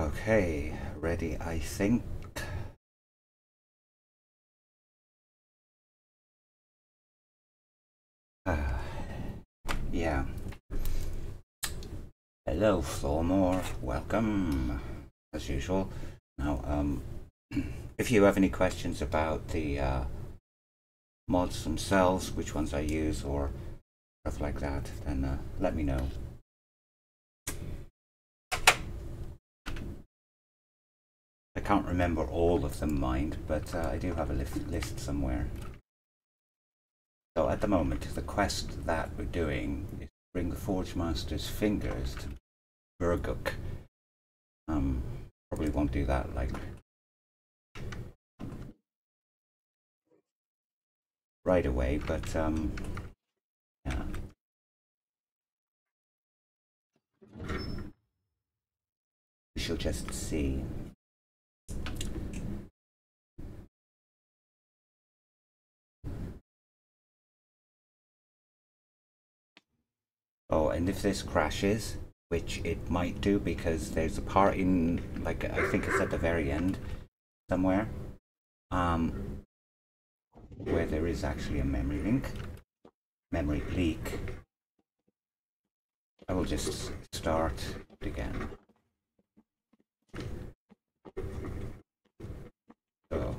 Okay, ready, I think. Yeah. Hello, Floormore. Welcome, as usual. Now, if you have any questions about the mods themselves, which ones I use, or stuff like that, then let me know. I can't remember all of them, mind, but I do have a list somewhere. So at the moment, the quest that we're doing is to bring the Forge Master's fingers to Burguk. Probably won't do that, like... right away, but, yeah. We shall just see. Oh, and if this crashes, which it might do because there's a part in, like, I think it's at the very end somewhere, where there is actually a memory leak. I will just start it again. So.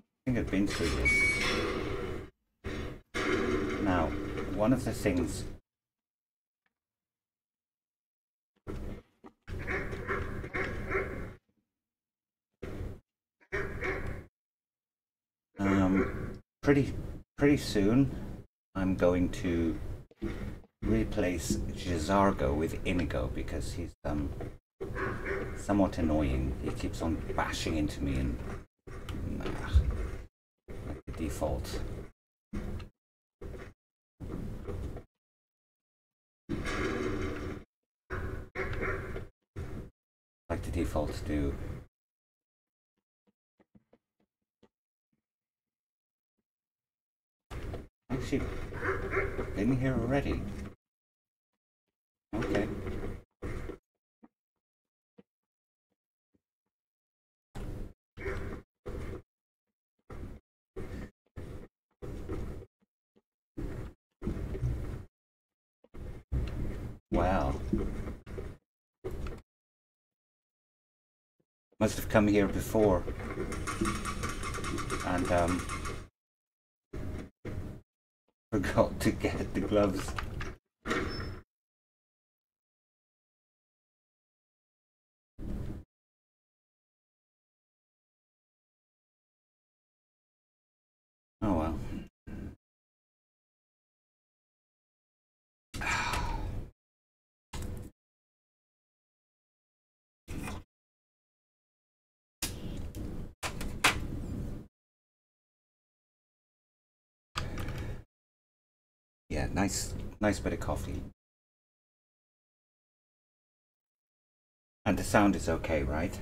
I think I've been through this. Now, one of the things pretty soon I'm going to replace J'zargo with Inigo because he's somewhat annoying. He keeps on bashing into me and default. Like the default do. Actually, in here already. Okay. Wow. Must have come here before. And, forgot to get the gloves. Oh well. Yeah, nice bit of coffee. And the sound is okay, right?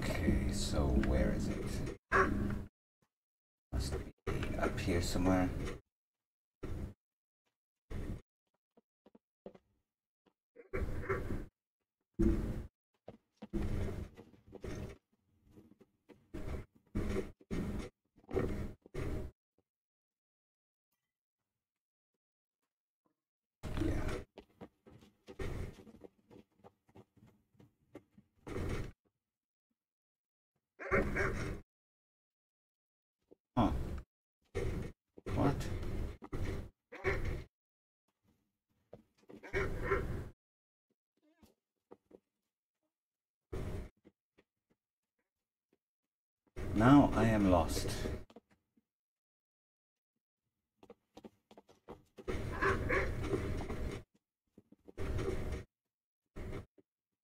Okay, so where is it? Must be up here somewhere. Huh. What? Now I am lost.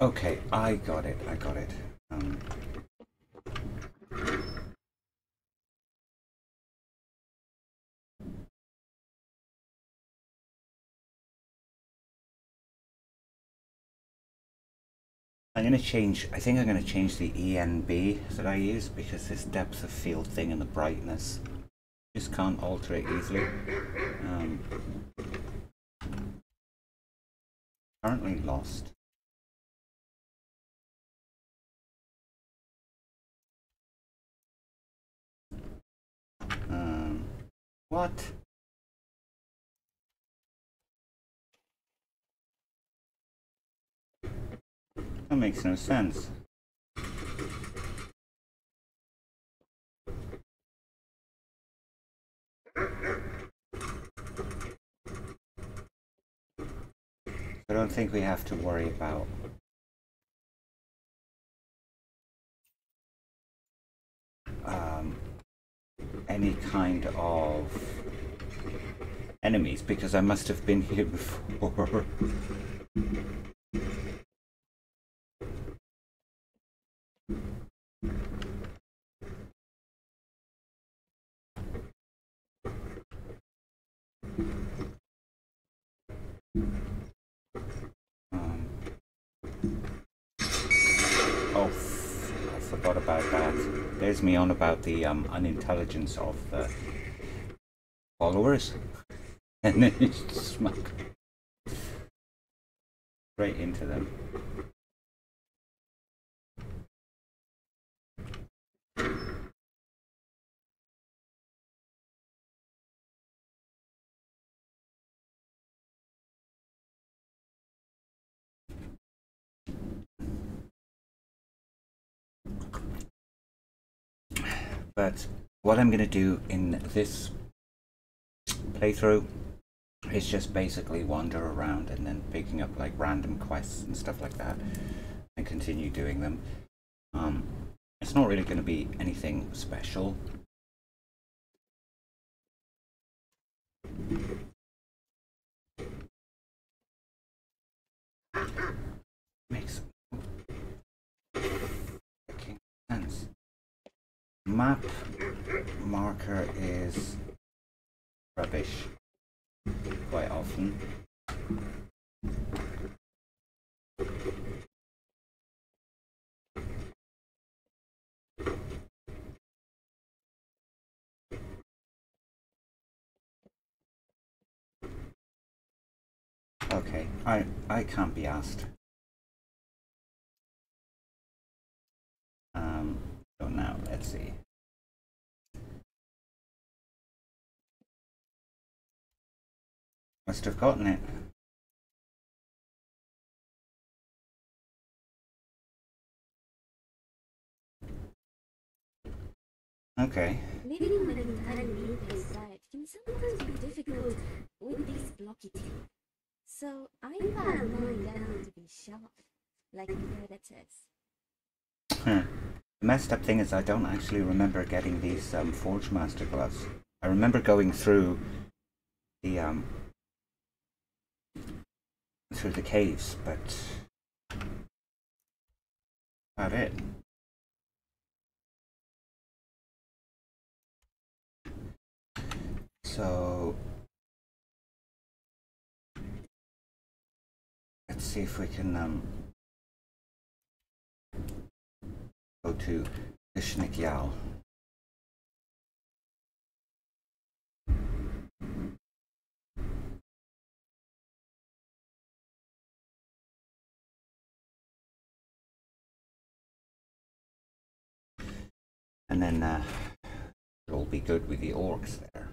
Okay, I got it. I got it. I'm going to change, I think I'm going to change the ENB that I use, because this depth of field thing and the brightness, just can't alter it easily. Currently lost. What? That makes no sense. I don't think we have to worry about any kind of enemies, because I must have been here before. Me on about the unintelligence of the followers, and then it's just smack right into them. But what I'm going to do in this playthrough is just basically wander around and then picking up like random quests and stuff like that and continue doing them. It's not really going to be anything special. Makes fucking sense. Map marker is rubbish quite often. Okay, I can't be asked. So now let's see. Must have gotten it. Okay. Living with an enemy inside can sometimes be difficult with this blockity. So I found mine down to be sharp, like predators. Huh. The messed up thing is I don't actually remember getting these Forge Master gloves. I remember going through the caves, but that's about it. So let's see if we can go to Ishnikyal. And then it'll be good with the orcs there.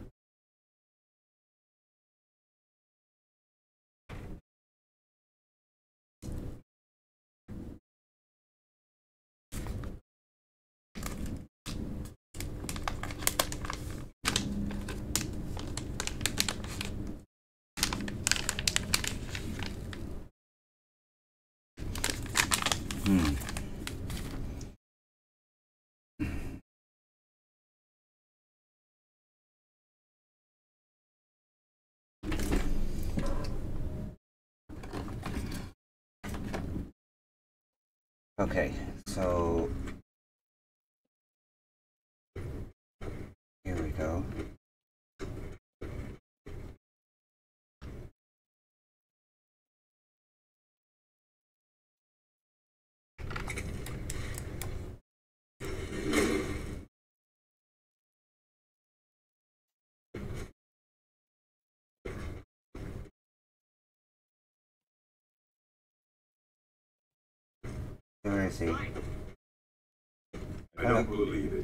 Okay, so here we go. Where is he? I don't believe it.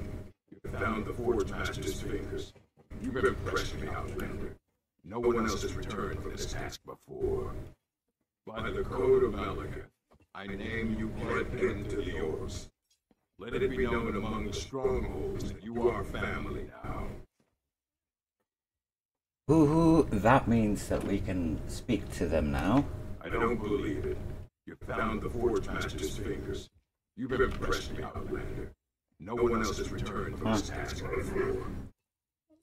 You found the Forge Master's fingers. You better press me out, Render. No one else has returned from this task before. By the code of Malacath, I name you Bloodbend to the Orbs. Let it be known among the strongholds that you are family now. Woohoo, that means that we can speak to them now. I don't believe it. You found the Forge Master's fingers. You better press me out, Render. No one else has returned from this task before.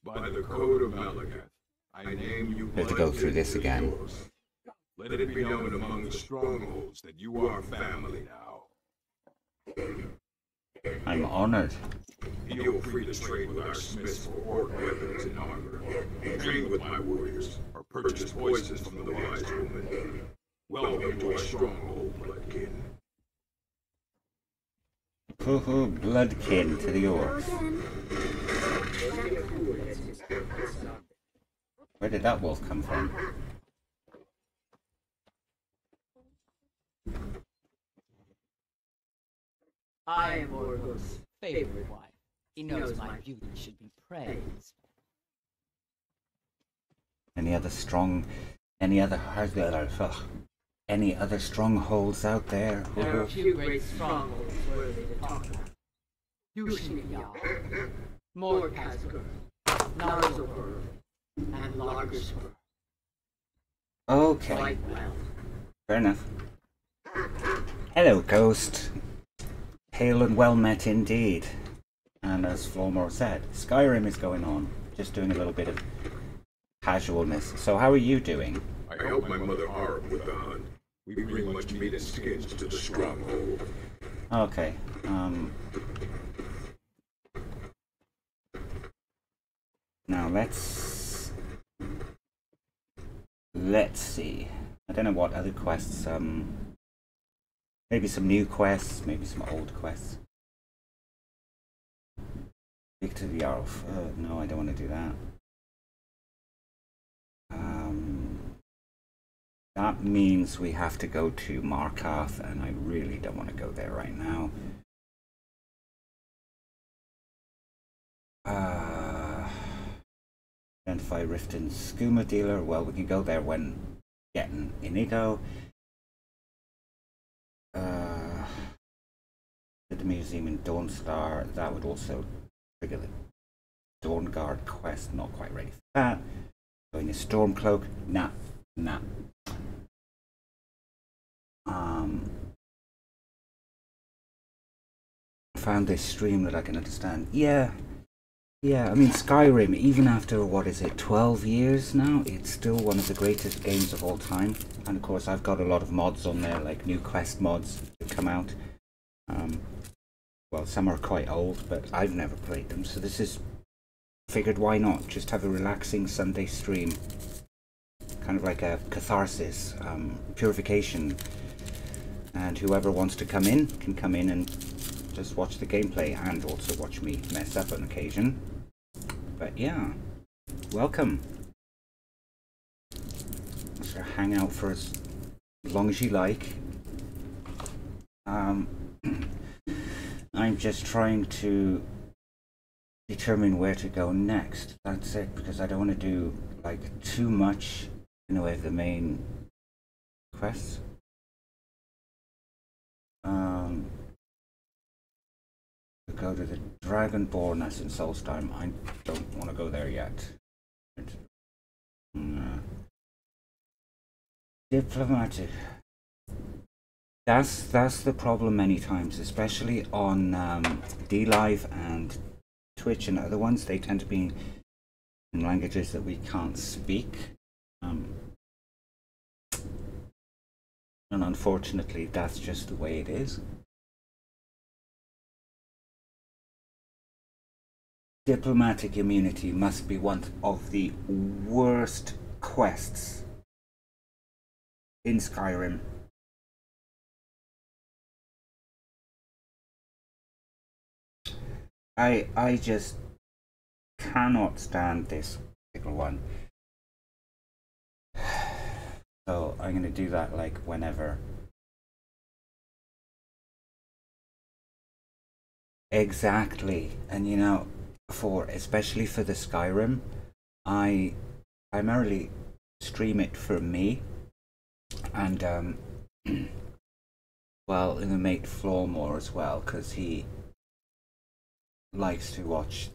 By the code of Malacath, I name you. Let's go through this again. Let it be known among the strongholds that you are family now. I'm honored. Feel free to trade with our smiths for orc weapons and armor. Drink with my warriors, or purchase voices from the wise woman. Welcome to our stronghold, Bloodkin. Hoo hoo, Bloodkin to the orcs. Where did that wolf come from? I am Orgo's favorite wife. He knows my beauty should be praised. Any other strongholds out there? There are a few great strongholds worthy to talk about. Ishnikyal, Mor Khazgur, Narzobur, and Largashur. Okay. Quite well. Fair enough. Hello, Ghost. Hail and well met indeed. And as Floormore said, Skyrim is going on. Just doing a little bit of casualness. So how are you doing? I help my mother Arb with the hunt. We bring much meat and skins to the stronghold. Okay, now let's see. I don't know what other quests, maybe some new quests, maybe some old quests. Speak to the Yarlf. No, I don't want to do that. That means we have to go to Markarth, and I really don't want to go there right now. Identify Riften Skooma Dealer. Well, we can go there when getting Inigo. The museum in Dawnstar. That would also trigger the Dawnguard quest. Not quite ready for that. Going to Stormcloak. Nah. Found this stream that I can understand. Yeah, I mean Skyrim, even after, what is it, 12 years now, it's still one of the greatest games of all time. And of course I've got a lot of mods on there, like new quest mods that come out. Well, some are quite old, but I've never played them, so this is, figured why not, just have a relaxing Sunday stream. Kind of like a catharsis, purification. And whoever wants to come in, can come in and just watch the gameplay and also watch me mess up on occasion. But yeah, welcome. So hang out for as long as you like. I'm just trying to determine where to go next. That's it, because I don't want to do like too much in the way of the main quests. To go to the Dragonborn, that's in Solstheim. I don't want to go there yet. Diplomatic. That's the problem many times, especially on DLive and Twitch and other ones. They tend to be in languages that we can't speak. And unfortunately, that's just the way it is. Diplomatic immunity must be one of the worst quests in Skyrim. I just cannot stand this particular one. So I'm going to do that like whenever. Exactly. And you know, for especially for the Skyrim, I primarily stream it for me and well, and the mate Floormore as well, because he likes to watch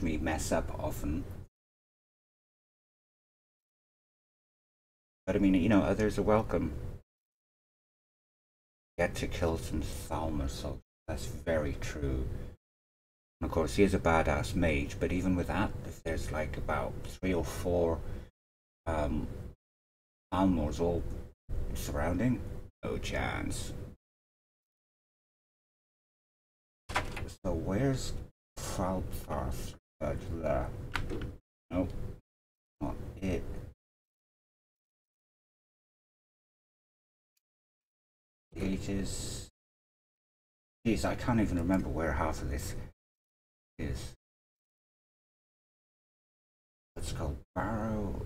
me mess up often. But I mean, you know, others are welcome. Get to kill some Thalmor, so that's very true. And of course, he is a badass mage, but even with that, if there's like about 3 or 4 Thalmors all surrounding, no chance. So where's Falfarth? Nope, not it. It is... Jeez, I can't even remember where half of this is. Let's go Barrow.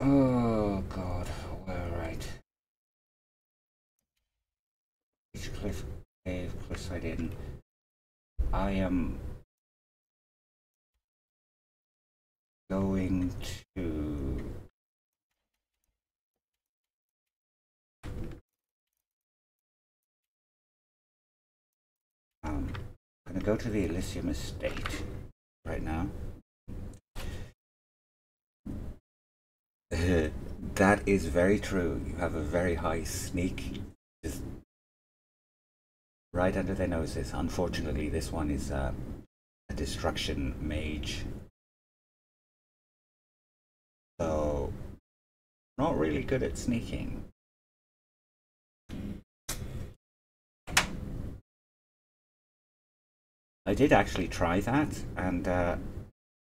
Oh god, well right. Which cliff? Cave, cliffside inn. I am going to I'm gonna go to the Elysium Estate right now. That is very true. You have a very high sneak, just right under their noses. Unfortunately, this one is a destruction mage, so not really good at sneaking. I did actually try that and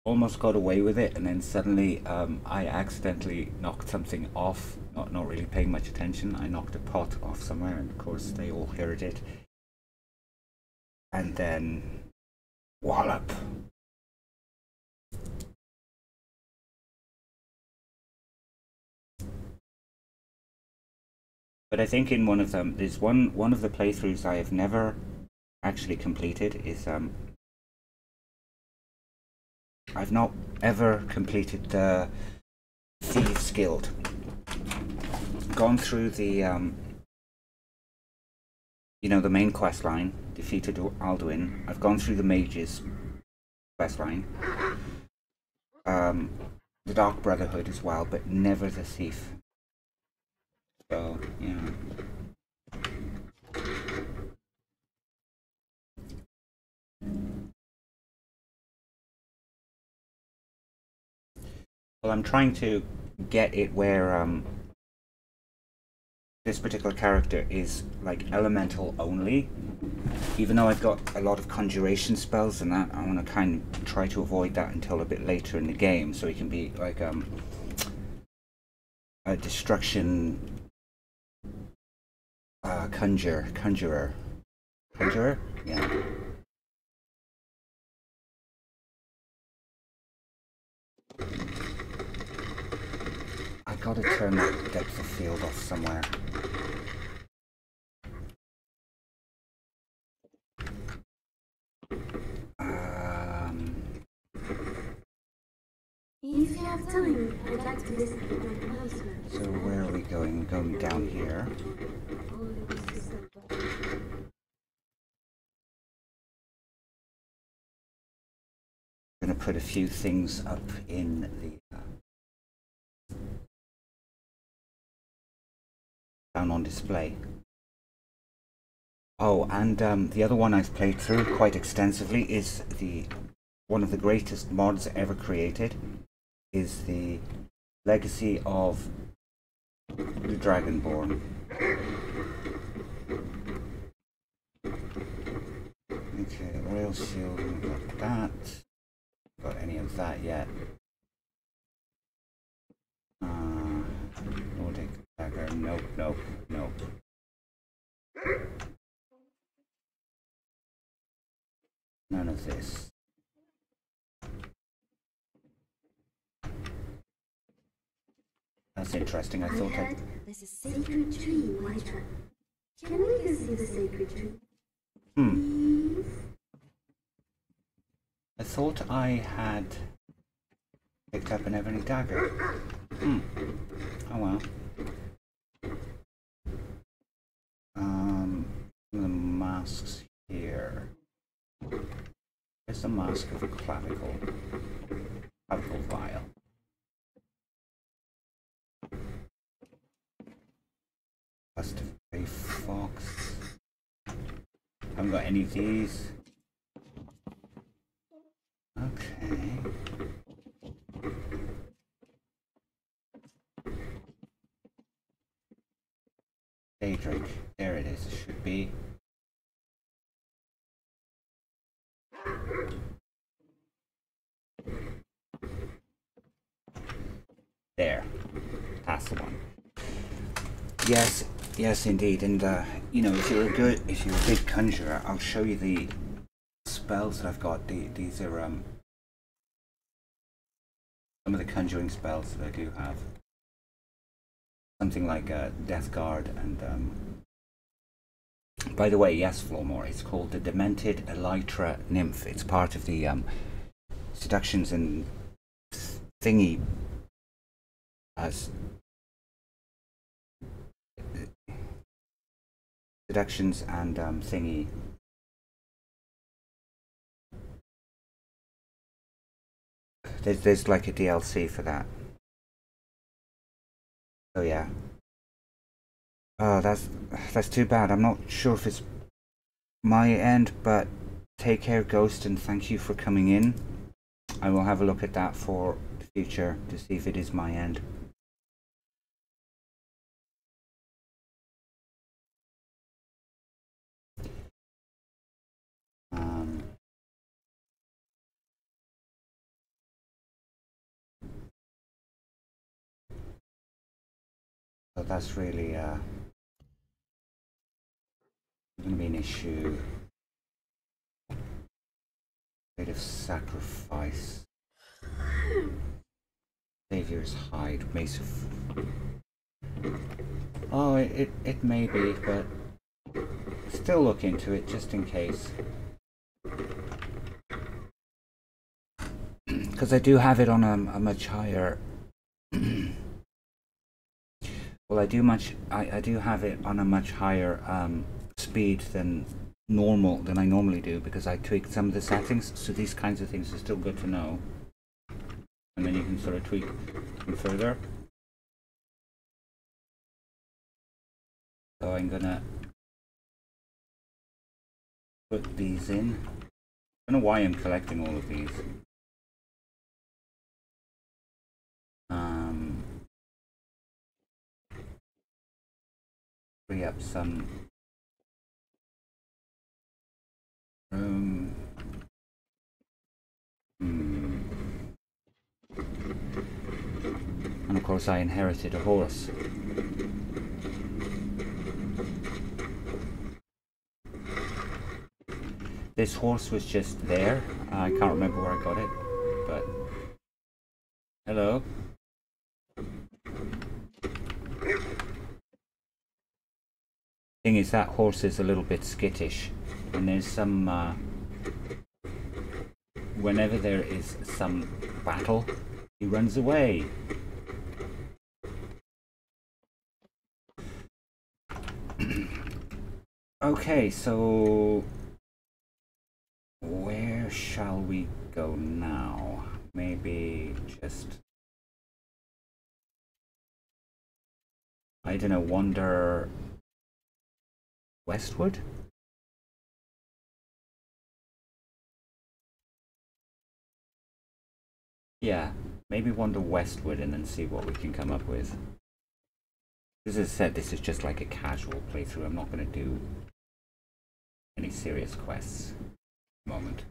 almost got away with it, and then suddenly I accidentally knocked something off, not really paying much attention. I knocked a pot off somewhere, and of course they all heard it. And then wallop. But I think in one of them, there's one of the playthroughs I have never actually completed is I've not ever completed the Thieves Guild. Gone through the you know, the main quest line, defeated Alduin. I've gone through the Mages quest line, the Dark Brotherhood as well, but never the Thief. So yeah. Well, I'm trying to get it where this particular character is like elemental only. Even though I've got a lot of conjuration spells and that, I want to kind of try to avoid that until a bit later in the game, so he can be like a destruction conjurer, yeah. I gotta turn that depth of field off somewhere. If you have time, I'd like to listen to an announcement. So where are we going? We're going down here. I'm gonna put a few things up in the down on display. Oh, and the other one I've played through quite extensively is the one of the greatest mods ever created is the Legacy of the Dragonborn. Okay, Royal Shield, got that. Got any of that yet? Nordic dagger, nope. None of this. That's interesting. I thought I... There's a sacred tree, Whiterun. Can we go see the sacred tree? Hmm. I thought I had picked up an ebony dagger. Hmm. Oh well. The masks here. There's the mask of a clavicle. Clavicle vial. Bust of Grey Fox. Haven't got any of these. Okay. Daedric. There it is. It should be. There. That's the one. Yes, yes indeed. And you know, if you're a big conjurer, I'll show you the spells that I've got. These are some of the conjuring spells that I do have. Something like Death Guard and by the way, yes, Floormore, it's called the Demented Elytra Nymph. It's part of the seductions and thingy as seductions and thingy. There's like a DLC for that. Oh yeah. Oh, that's too bad. I'm not sure if it's my end, but take care, Ghost, and thank you for coming in. I will have a look at that for the future to see if it is my end. So that's really going to be an issue. Bit of sacrifice. Savior's hide. Mace of... Oh, it may be, but still look into it just in case. Because I do have it on a much higher... Well, I do have it on a much higher speed than I normally do, because I tweak some of the settings. So these kinds of things are still good to know, and then you can sort of tweak them further. So I'm gonna put these in. I don't know why I'm collecting all of these. Free up some room. And of course I inherited a horse. This horse was just there. I can't remember where I got it, but hello. Thing is, that horse is a little bit skittish, and there's some whenever there is some battle, he runs away. Okay, so where shall we go now? Maybe just, I don't know, wander westward? Yeah, maybe wander westward and then see what we can come up with. As I said, this is just like a casual playthrough. I'm not going to do any serious quests at the moment.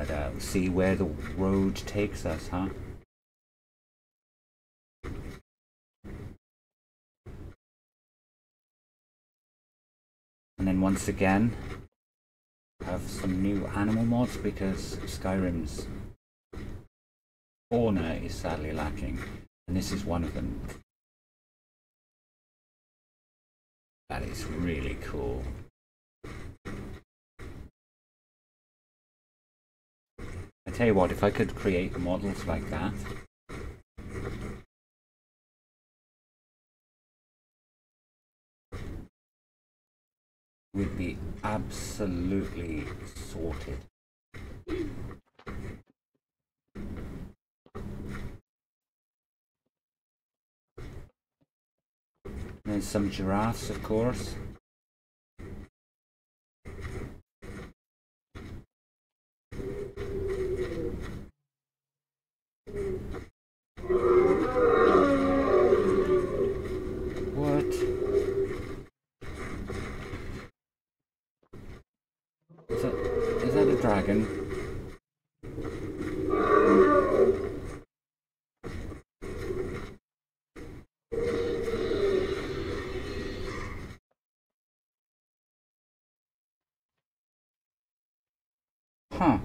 But see where the road takes us, huh? And then once again, have some new animal mods because Skyrim's fauna is sadly lacking, and this is one of them. That is really cool. I tell you what, if I could create models like that. Would be absolutely sorted. And some giraffes, of course. Huh.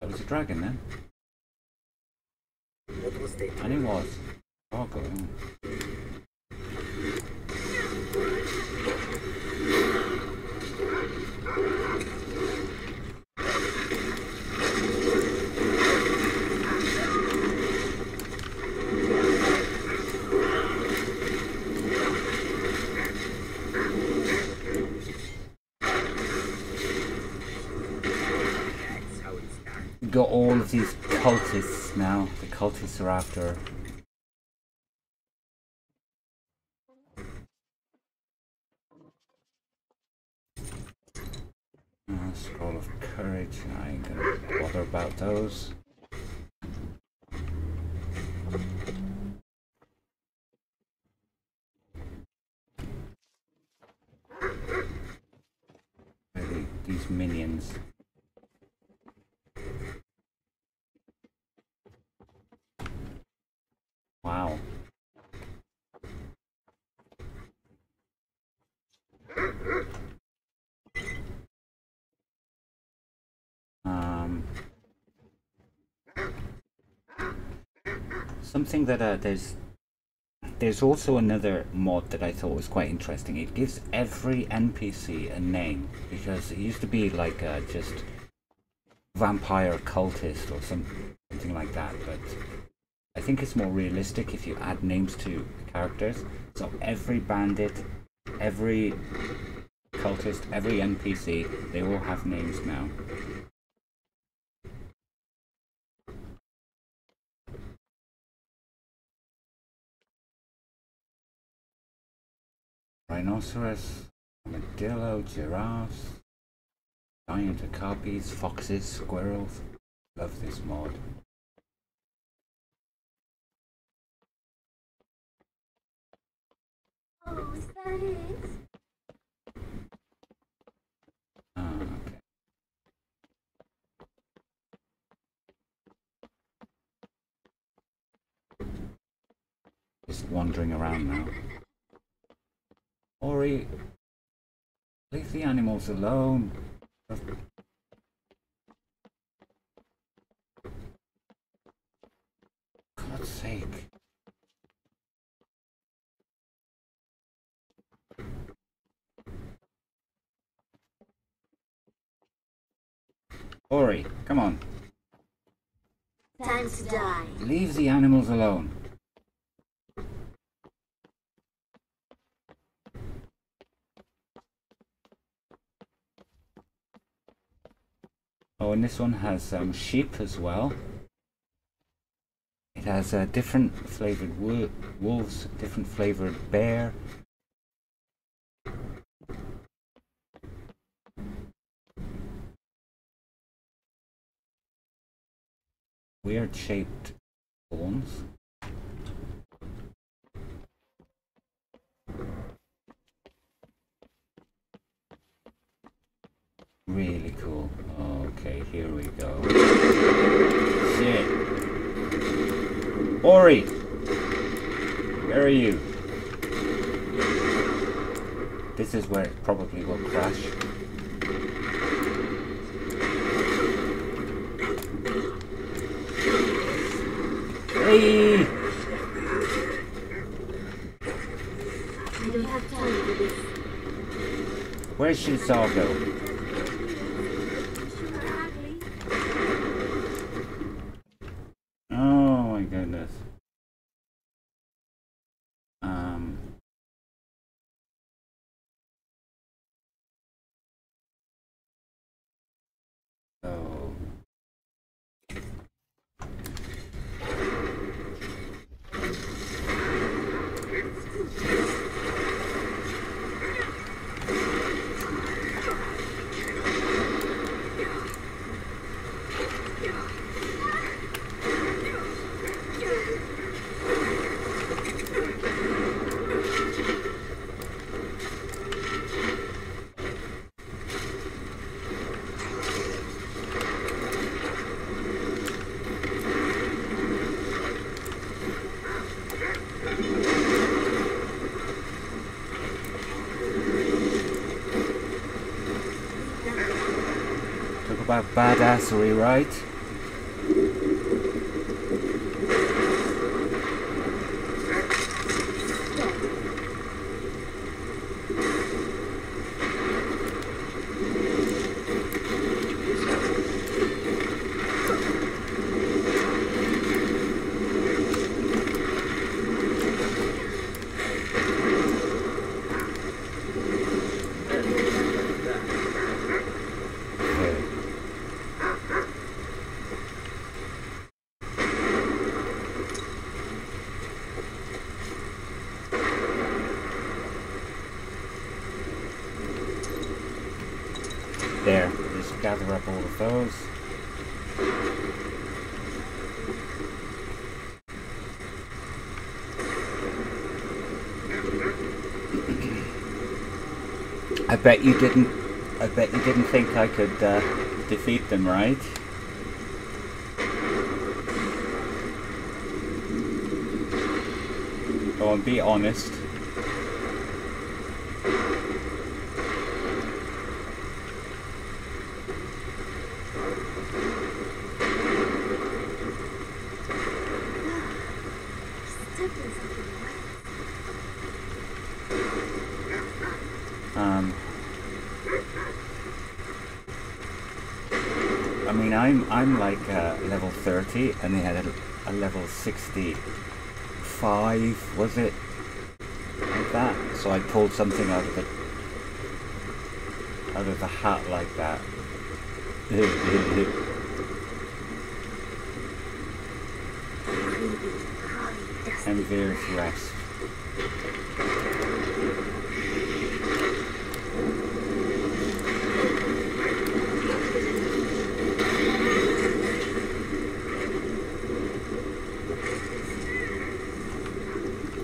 That was a dragon then. What was the and it was. Oh god. Got all of these cultists now. The cultists are after her. Oh, scroll of courage. I ain't gonna bother about those. Maybe these minions. Wow. Something that there's also another mod that I thought was quite interesting. It gives every NPC a name, because it used to be like just vampire cultist or something like that, but I think it's more realistic if you add names to characters. So every bandit, every cultist, every NPC, they all have names now. Rhinoceros, armadillo, giraffes, giant akapis, foxes, squirrels. Love this mod. Okay. Just wandering around now. Ori, leave the animals alone. God's sake. Ori, come on. Time to die. Leave the animals alone. Oh, and this one has sheep as well. It has different flavored wolves, different flavored bear. Weird shaped horns. Really cool. Okay, here we go. Shit. Ori! Where are you? This is where it probably will crash. me! I don't have time for this. Where's J'zargo? About badassery, right? Gather up all of those. I bet you didn't think I could defeat them, right? Go on, be honest. I'm like level 30 and they had a level 65, was it? Like that. So I pulled something out of the hat like that. And there's rest.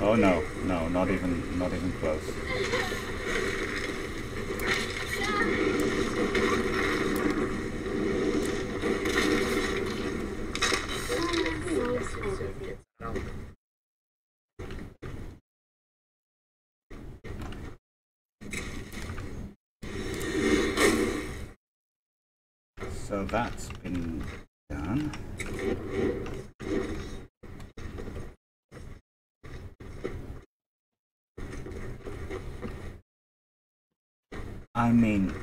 Oh no, no, not even close. So that's been done. I mean,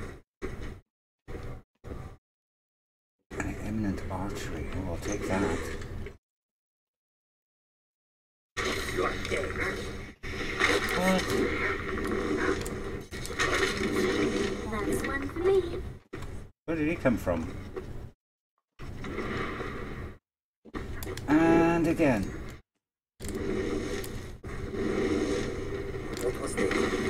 an eminent archery. Oh, I'll take that. What? That's one for me. Where did he come from? And again. What was that?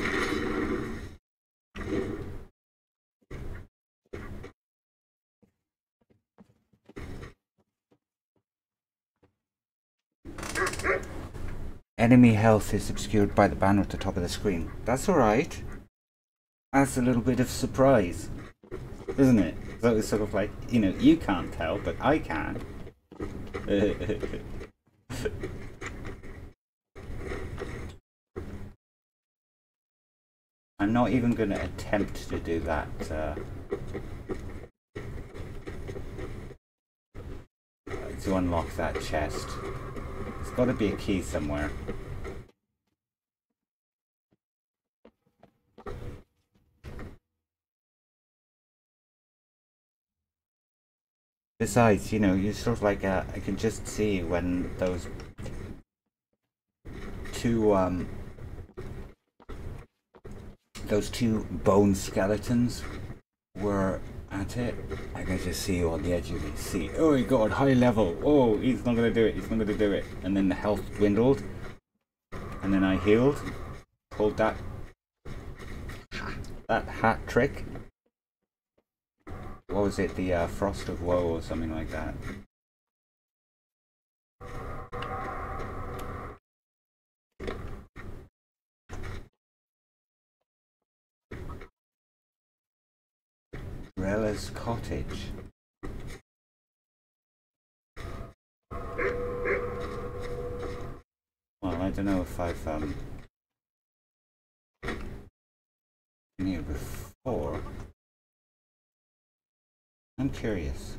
Enemy health is obscured by the banner at the top of the screen. That's alright. That's a little bit of surprise, isn't it? So it's sort of like, you know, you can't tell, but I can. I'm not even going to attempt to do that to unlock that chest. There's got to be a key somewhere. Besides, you know, you sort of like, I can just see when those two bone skeletons were at it. I can just see you on the edge of the seat. Oh, he got high level. Oh, he's not going to do it. He's not going to do it. And then the health dwindled. And then I healed. Pulled that hat trick. What was it? The Frost of Woe or something like that. Drellis Cottage. Well, I don't know if I've been here before. I'm curious.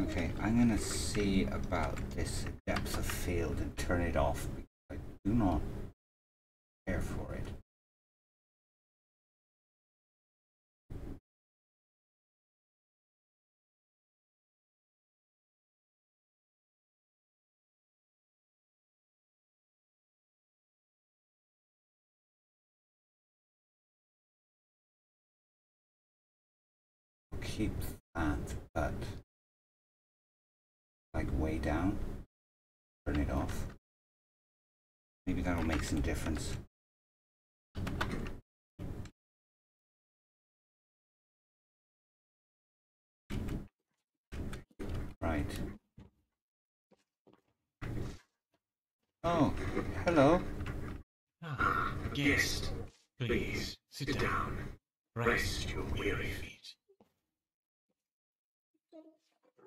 Okay, I'm gonna see about this depth of field and turn it off because I do not care for it. Keep that, but like way down, turn it off. Maybe that'll make some difference. Right. Oh, hello. Ah, guest, please sit down. Rest your weary feet.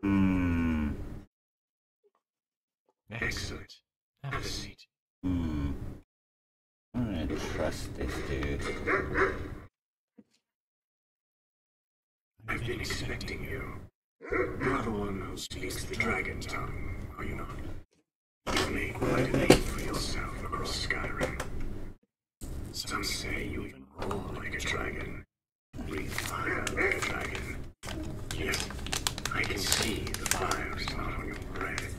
Mm. Excellent. Have a seat. Hmm. I'm gonna trust this dude. I've been expecting you. Not one who speaks the dragon tongue, are you not? You make quite a name for yourself across Skyrim. Some say you even roll like a dragon, breathe fire like a dragon. Yes. I can see the fire is not on your breath,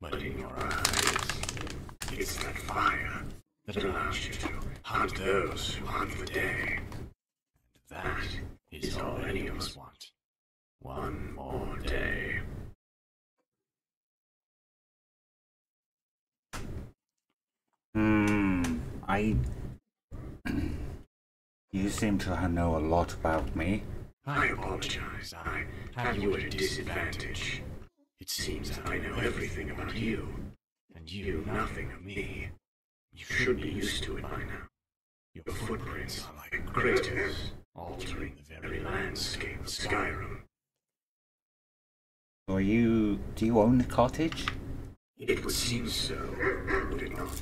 but in your eyes. It's that fire that allows you to hunt those who hunt the day. And that is all any of us want. One more day. You seem to know a lot about me. I apologize. I have you at a disadvantage. It seems that I know everything about you, and you nothing of me. You should be used to it by now. Your footprints are like craters, altering the very landscape of Skyrim. Do you own the cottage? It would seem so, would it not?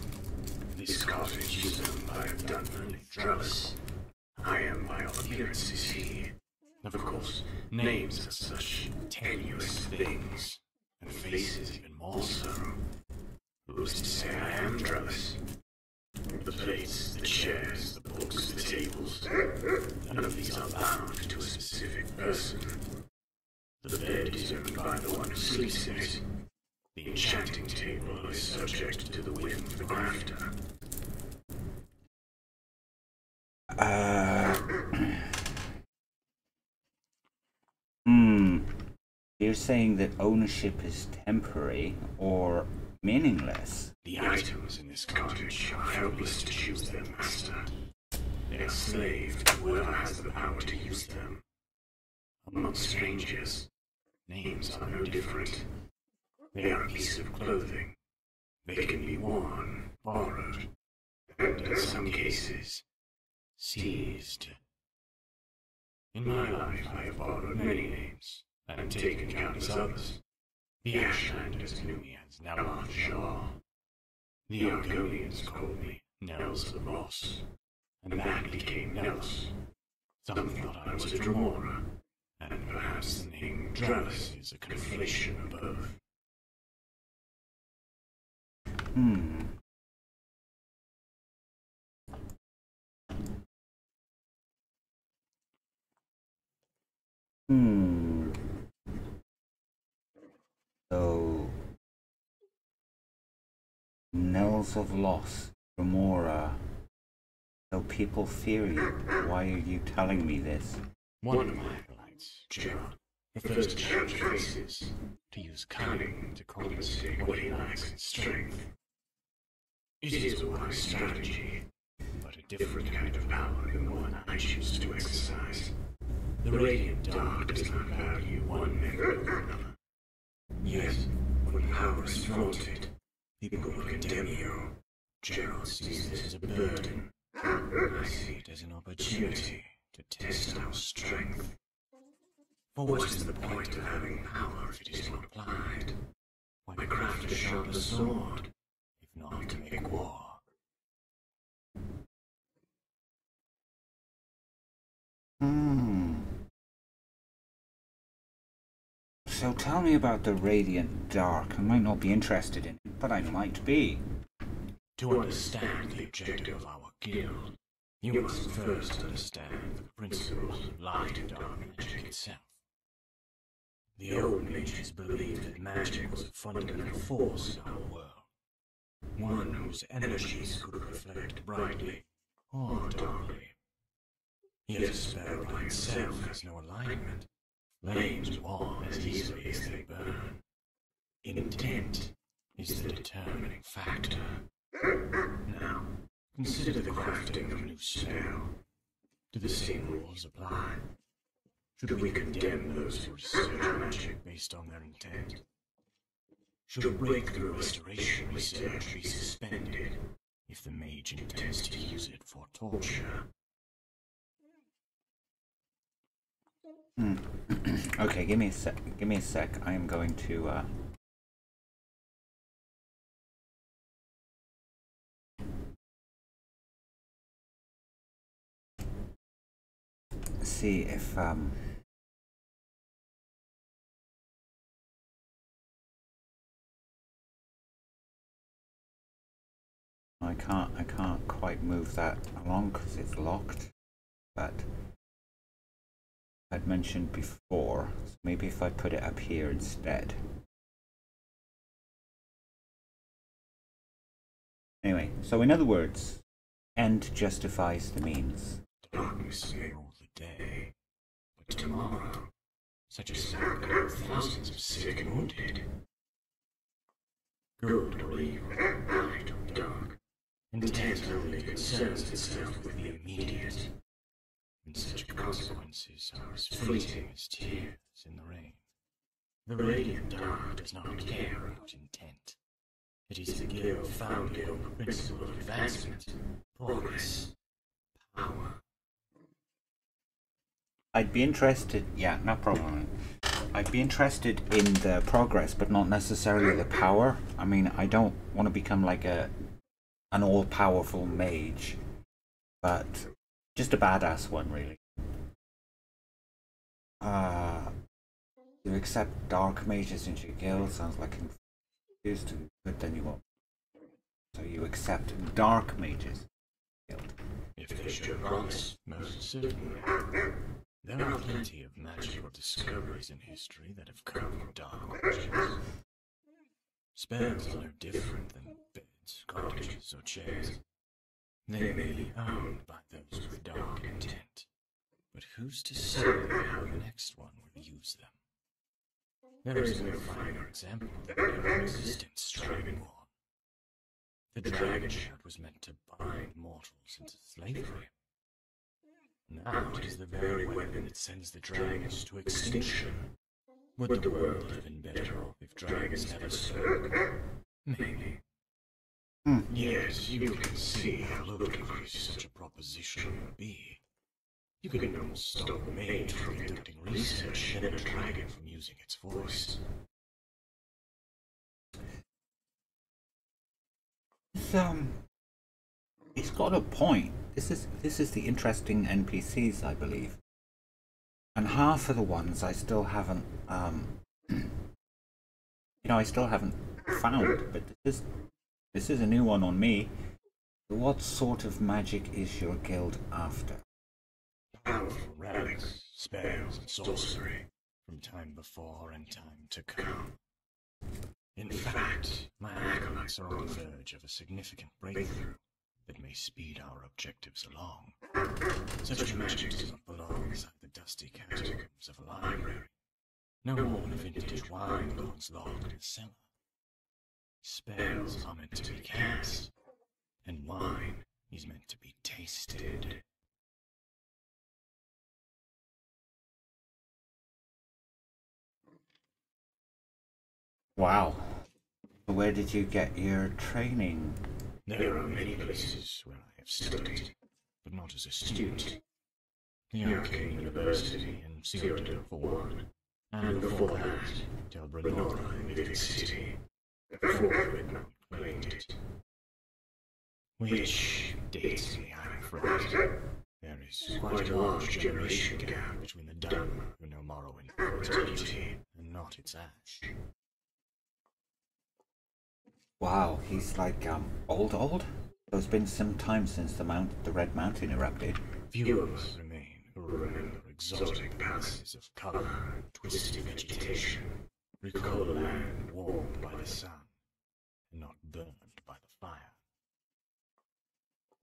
This cottage is owned by a Dunman Drellis. I am by all appearances he. Of course, names are such tenuous things, and faces even more so. Who's to say I am Drellis? The plates, the chairs, the books, the tables, none of these are bound to a specific person. The bed is owned by the one who sleeps in it. The enchanting table is subject to the whim of the crafter. You're saying that ownership is temporary or meaningless. The items in this cottage are helpless to choose their master. They are slaves to whoever has the power to use them. Among strangers, names are no different. They are a piece of clothing. They can be worn, borrowed, and in some cases, seized. In my life, I have borrowed many names. and have taken countless others. The Ashland is Numians, now on shore. The Argonians called me Nels of the Moss, and that became Nels. Some thought I was a Dramora, and perhaps the name Drellis is a conflation of both. So, Nels of Loss, Dramora. So people fear you. Why are you telling me this? One of my acolytes, Gerard, prefers to change faces, to use cunning to compensate what he lacks in strength. It is a wise strategy, but a different kind of power than one I choose to exercise. The Radiant Dark does not value one member over another. Yet, when power is flaunted, people will condemn you. Gerald sees this as a burden. I see it as an opportunity to test our strength. For what is the point of having power if it is not applied? Why craft a sharper sword? Not to make war. So tell me about the Radiant Dark. I might not be interested in it, but I might be. To understand the objective of our guild, you must first understand the principles of light and dark magic itself. The old mages believed that magic was a fundamental force in our world. One whose energies could reflect brightly or darkly. Yet a spell by itself has no alignment. Flames warm as easily as they burn. Intent is the determining factor. Now, consider the crafting of a new spell. Do the same rules apply? Should we condemn those who research magic based on their intent? Should breakthrough restoration research be suspended if the mage intends to use it for torture? Okay, give me a sec. I am going to see if I can't quite move that along because it's locked, but I'd mentioned before, so maybe if I put it up here instead. Anyway, so in other words, end justifies the means. Darkness may rule the day, but tomorrow, such a saga of thousands of sick and wounded. Good or evil, light or dark. Intent only concerns itself with the immediate, and such consequences are as fleeting as tears in the rain. The Radiant Dark does not care about intent. It is a guild founded on the principle of advancement, progress, power. I'd be interested, yeah, no problem. I'd be interested in the progress, but not necessarily the power. I mean, I don't want to become like an all-powerful mage, but just a badass one, really. You accept dark mages into your guild, sounds like confused, but then you won't. So you accept dark mages into your guild. If they should promise, most certainly. There are plenty of magical discoveries in history that have come from dark mages. Spells are no different than cottages or chairs. They may be owned by those with dark intent, but who's to say how the next one will use them? There is no finer example than their existence, Dragonborn. The dragon shout was meant to bind mortals into slavery. Now it is the very weapon that sends the dragons to extinction. Would the world have been better off if dragons never spoke? Maybe. Yes, you can see how ludicrous such a proposition would be. You can almost stop the mage from conducting research and a dragon from using its voice. He's got a point. This is the interesting NPCs, I believe. And half of the ones I still haven't, I still haven't found. But this is a new one on me. What sort of magic is your guild after? Powerful relics, spells, and sorcery from time before and time to come. In fact, my acolytes are on the verge of a significant breakthrough that may speed our objectives along. Such magic does not belong inside the dusty catacombs of a library. No one of vintage wine belongs locked in a cellar. Spells are meant to be cast, and wine is meant to be tasted. Wow. Where did you get your training? There are many places where I have studied, but not as a student. The Arcane University and Cyrodiil for one, and before that, Tel Branora in Vivid City, before Midnight claimed it. Which dates me, I'm afraid. There is quite a large generation gap between the dung who know Morrowind and fertility, and not its ash. Wow, he's like, old? So it's been some time since the Red Mountain erupted. Few of us remain who remember exotic passes of colour and twisted vegetation. Recall a land warmed by the sun, and not burned by the fire.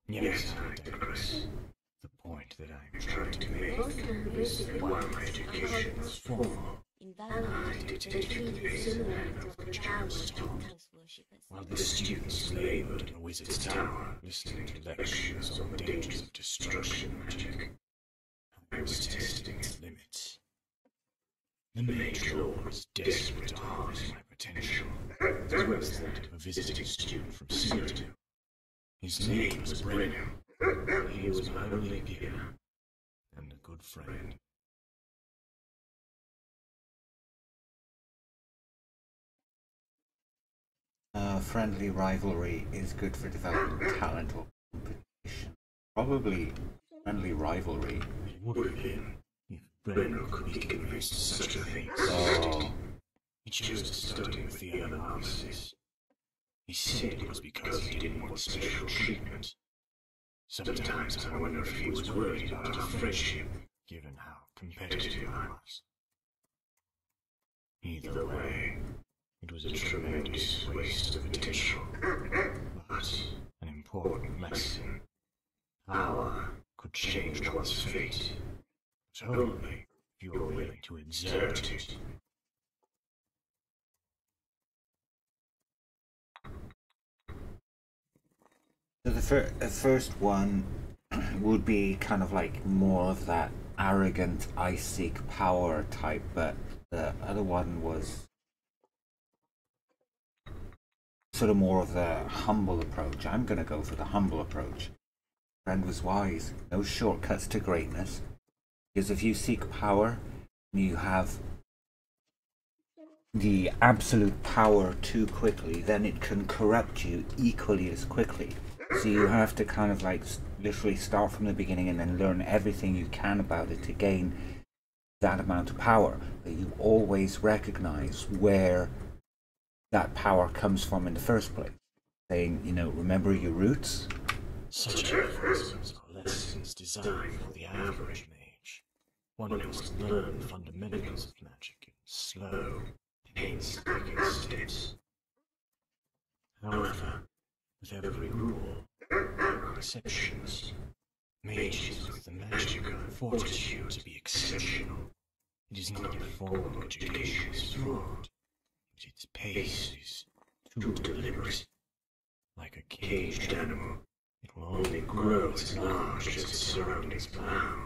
Yes, I digress. The point that I'm trying to make is that while my education is formal, I dictated the base land of the Jamstone, while the students laboured in a wizard's tower, listening to lectures on the dangers of destruction magic. I was testing its limits. The mage lord was desperate to harness my potential, as well as that of a visiting student from Cyrodiil. His name was Breno. He was my only peer, and a good friend. Friendly rivalry is good for developing talent or competition. Probably friendly rivalry. It would have been if Breno could be convinced such a thing existed. He chose to study with the other artists. He said it was because he didn't want special treatment. Sometimes I wonder if he was worried about our friendship, given how competitive I was. Either way, it was a tremendous waste of potential, but an important lesson. Power could change one's fate, but only if you are willing to exert it. So the first one would be kind of like more of that arrogant, I seek power type, but the other one was sort of more of the humble approach. I'm going to go for the humble approach. Friend was wise. No shortcuts to greatness. Because if you seek power, you have the absolute power too quickly, then it can corrupt you equally as quickly. So you have to kind of like literally start from the beginning and then learn everything you can about it to gain that amount of power. But you always recognize where that power comes from in the first place. Saying, you know, remember your roots. Such aphorisms are lessons designed for the average mage. One must learn fundamentals of magic in slow, painstaking steps. However, with every rule, there are exceptions. Mages with the magical fortitude to be exceptional. It is not a formal education is flawed. Its pace is too deliberate. Like a caged animal, it will only grow as large as its surroundings plow.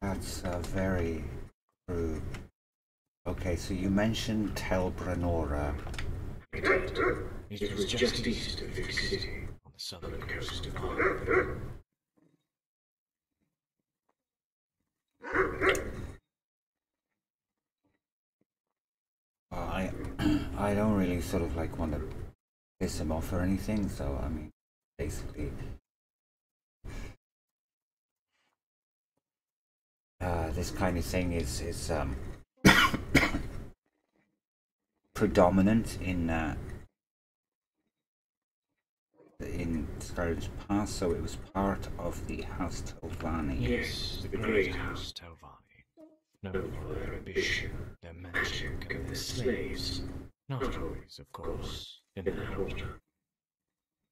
That's very true. Okay, so you mentioned Tel Branora. It was just east of Vic City, on the southern coast of Ireland. I don't really sort of like want to piss him off or anything, so I mean, basically, this kind of thing is predominant in Skyrim's past, so it was part of the House Telvanni. Yes, the great House Telvanni. Known for their ambition, their magic, and their slaves. Not always, of course, in that order.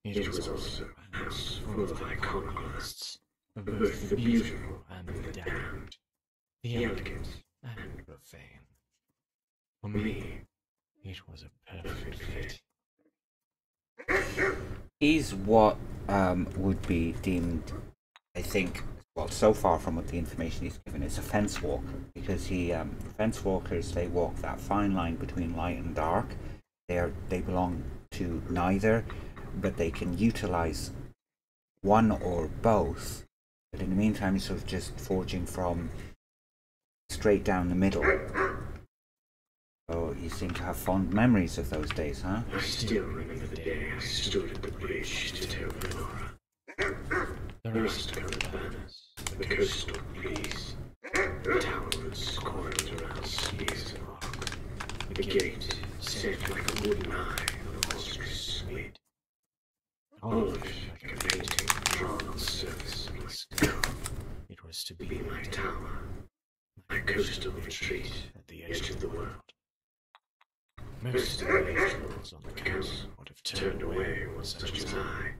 It was also a house full of iconoclasts, of both the beautiful and the damned, the elegant and profane. For me, it was a perfect fit. Is what would be deemed, I think, well, so far from what the information he's given, it's a fence walker, because he fence walkers, they walk that fine line between light and dark. They belong to neither, but they can utilize one or both. But in the meantime, sort of just forging from straight down the middle. Oh, you seem to have fond memories of those days, huh? I still remember the day I stood at the bridge to Tel Branora. The rust-colored banners, the coastal breeze, the towers coiled around spheres of rock, the gate set like a wooden eye on a monstrous squid. All of it like a painting drawn on the surface of my skull. It was to be my tower, my coastal retreat at the edge of the world. Most of the individuals on the council would have turned away on such as I,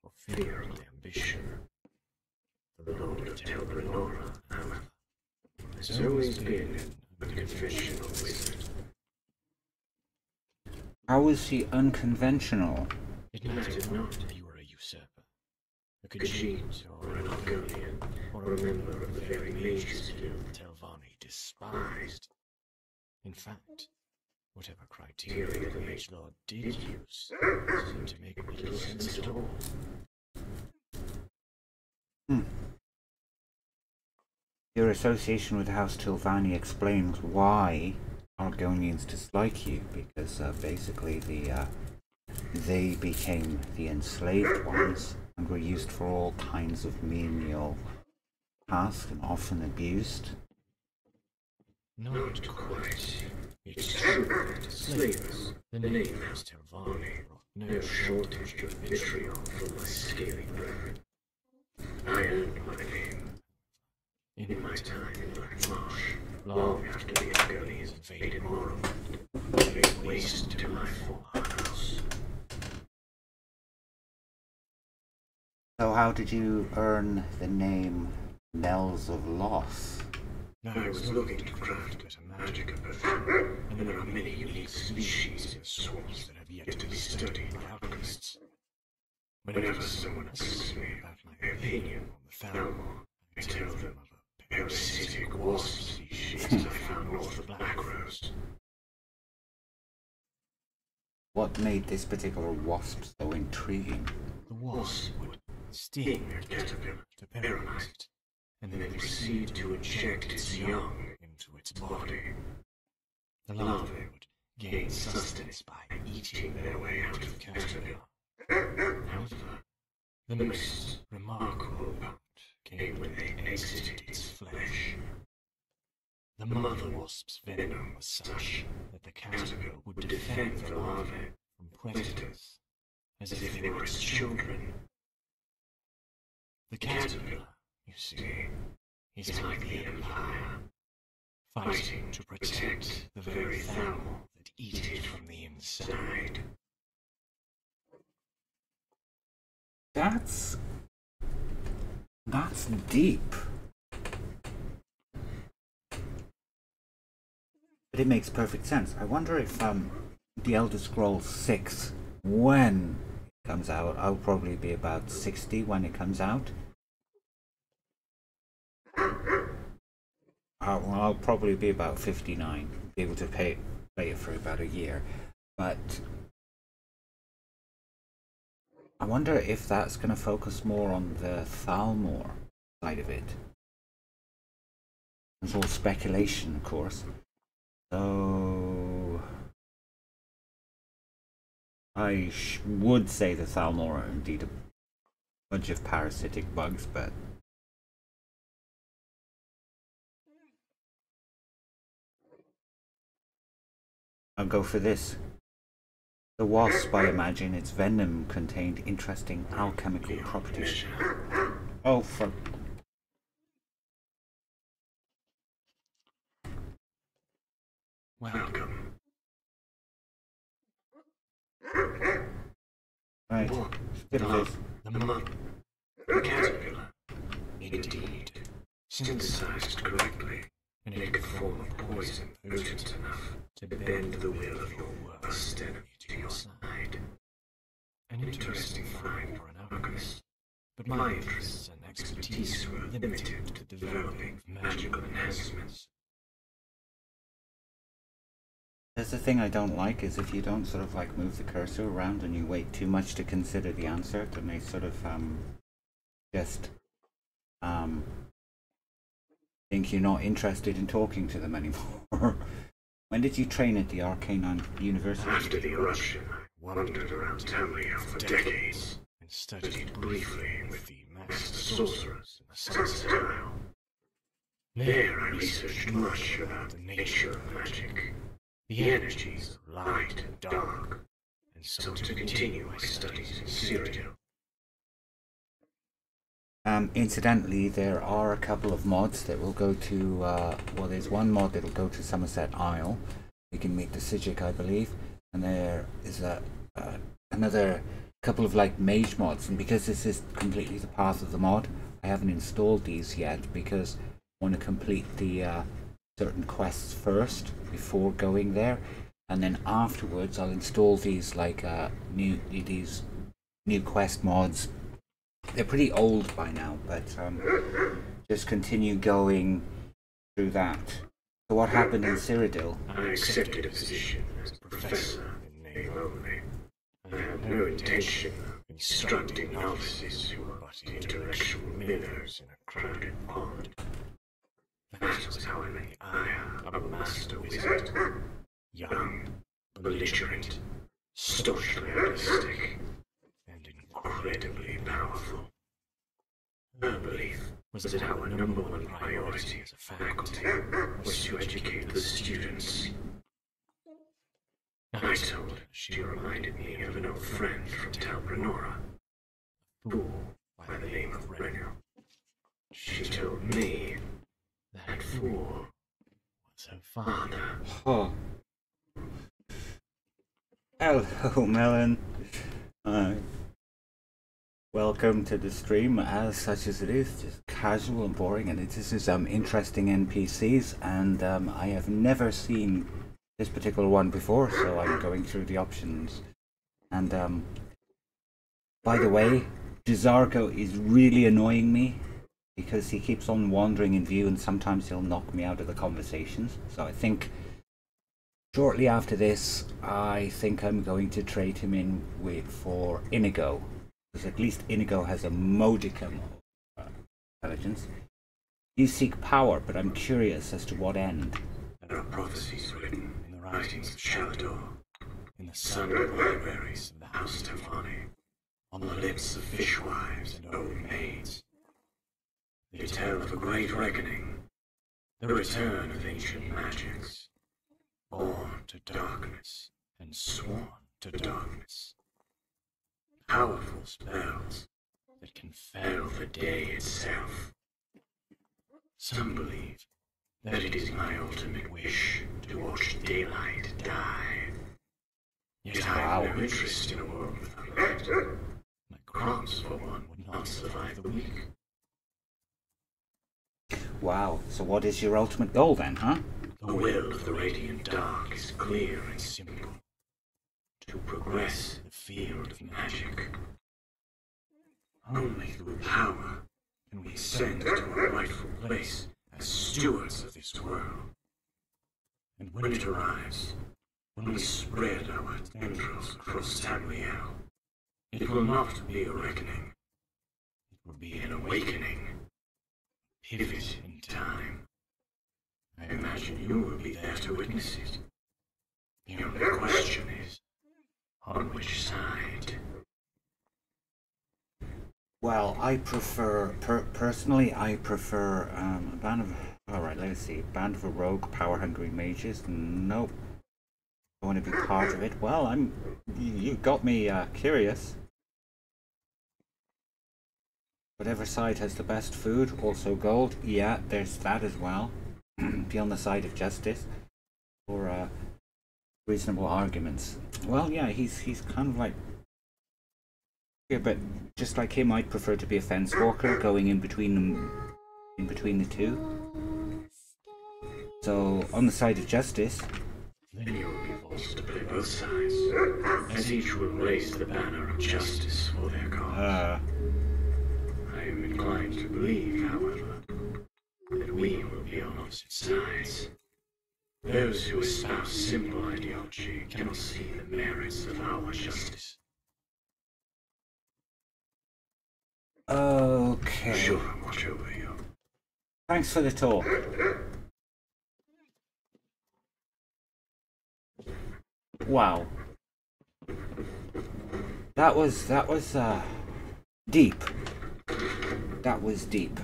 for fear of the ambition. The Lord of Tel Branora, however, has always been an unconventional wizard. How is he unconventional? It mattered not if you were a usurper, a Khajiit, or an Argonian, or a member of the very mages who the Telvanni despised. In fact, whatever criteria the Mage Lord did use seemed to make little sense at all. Hmm. Your association with House Telvanni explains why Argonians dislike you, because basically they became the enslaved ones and were used for all kinds of menial tasks and often abused. Not quite. It's true that slavers, the name House Telvanni, no shortage of vitriol from my scaly brethren. I earned my name in my time in Black Marsh, long after the Argonians invaded Morrowind, laid waste to my former house. So how did you earn the name Nels of Loss? I was looking to craft a magic of perfection, and there are many unique species of swamps that have yet to be studied by alchemists. Whenever someone asks me about my opinion on the Thalmor, I tell them of a parasitic wasp species I found north of Black Rose. What made this particular wasp so intriguing? The wasp would sting a caterpillar to paralyze it, and then proceed to inject its young into its body. The larvae would gain sustenance by eating their way out of the caterpillar. However, the most remarkable part came when they exited its flesh. The mother wasp's venom was such that the caterpillar would defend the larvae from predators, as if they were its children. The caterpillar, you see, is like the Empire, fighting to protect the very Thalmor that eat it from the inside. That's deep. But it makes perfect sense. I wonder if The Elder Scrolls 6, when it comes out, I'll probably be about 60 when it comes out. I'll probably be about 59, be able to play it for about a year, but I wonder if that's going to focus more on the Thalmor side of it. It's all speculation, of course. So I would say the Thalmor are indeed a bunch of parasitic bugs, but... I'll go for this. The wasp, I imagine, its venom contained interesting alchemical properties. Oh, fuck. Welcome. Right. Indeed. Synthesized correctly, make a form of poison potent enough to bend the will of your worst enemy to your side. An interesting find for an alchemist, but my interests and expertise were limited to developing magical enhancements. There's the thing I don't like, is if you don't sort of like move the cursor around and you wait too much to consider the answer, then they sort of just think you're not interested in talking to them anymore. When did you train at the Arcane University? After the eruption, I wandered around Tamriel for decades and studied briefly with the master sorcerers in the Sunset Isle. There I researched much about the nature of magic. The energies of light and dark, and so to continue my studies in Cyrodiil. Incidentally, there are a couple of mods that will go to, well, there's one mod that will go to Somerset Isle. We can meet the Sijik, I believe, and there is a, another couple of, like, mage mods, and because this is completely the path of the mod, I haven't installed these yet, because I want to complete the, certain quests first before going there, and then afterwards I'll install these like new quest mods. They're pretty old by now, but just continue going through that. So what happened in Cyrodiil? I accepted a position as professor in name only. I have no intention of instructing novices who are but intellectual minnows in a crowded pond. That was how I made Aya a master wizard. Young, belligerent, staunchly realistic, and incredibly powerful. Her belief was that our number one priority as a faculty was to educate the students. I told her she reminded me of an old friend from Tel Branora, a fool by the name of Breno. She told me that fool was her father. Oh. Hello, Melon. Welcome to the stream, as such as it is, just casual and boring, and this is interesting NPCs, and I have never seen this particular one before, so I'm going through the options. And by the way, J'zargo is really annoying me, because he keeps on wandering in view and sometimes he'll knock me out of the conversations. So I think shortly after this, I think I'm going to trade him in with for Inigo, because at least Inigo has a modicum of intelligence. You seek power, but I'm curious as to what end. There are prophecies written in the writings of Shalador, in the sunlit libraries of the House Telvanni, on the lips of fishwives and old maids. They tell of a great reckoning, the return of ancient magics, born to darkness and sworn to darkness. Powerful spells that can fell the day itself. Some believe that it is my ultimate wish to watch daylight die. Yet I have no interest in a world without light. My crops, for one, would not survive the week. Wow, so what is your ultimate goal then, huh? The will of the Radiant Dark is clear and simple. To progress the field of magic. Only through power can we ascend to our rightful place as stewards of this world. And when it arrives, when we spread our tendrils across Tamriel, it will not be a reckoning. It will be an awakening. Pivot in time. I imagine you will be there to witness it. The only question is, On which side? Well, I prefer, personally, I prefer a band of, alright, let's see, band of a rogue, power-hungry mages. Nope. I want to be part of it. Well, you got me curious. Whatever side has the best food, also gold. Yeah, there's that as well. Be on the side of justice or reasonable arguments. Well, yeah, he's kind of like, yeah, but just like him, I'd prefer to be a fence walker, going in between them, in between the two. So on the side of justice. Then you will be forced to play both sides, as each will raise the banner of justice for their cause. I am inclined to believe, however, that we will be on opposite sides. Those who espouse simple ideology cannot see the merits of our justice. Okay. Sure, I'll watch over you. Thanks for the talk. Wow. That was deep. That was deep.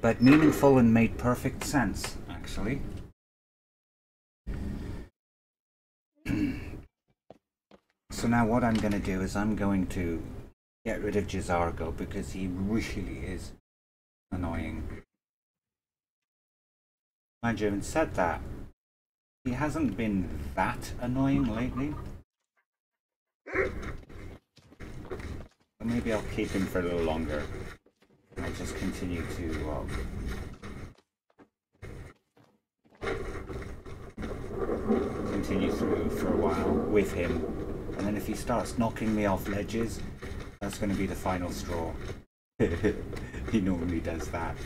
But meaningful and made perfect sense, actually. So now what I'm going to do is I'm going to get rid of J'zargo because he really is annoying. Mind you, having said that, he hasn't been that annoying lately. So maybe I'll keep him for a little longer. I'll just continue to continue through for a while with him. And then if he starts knocking me off ledges, that's going to be the final straw. He normally does that.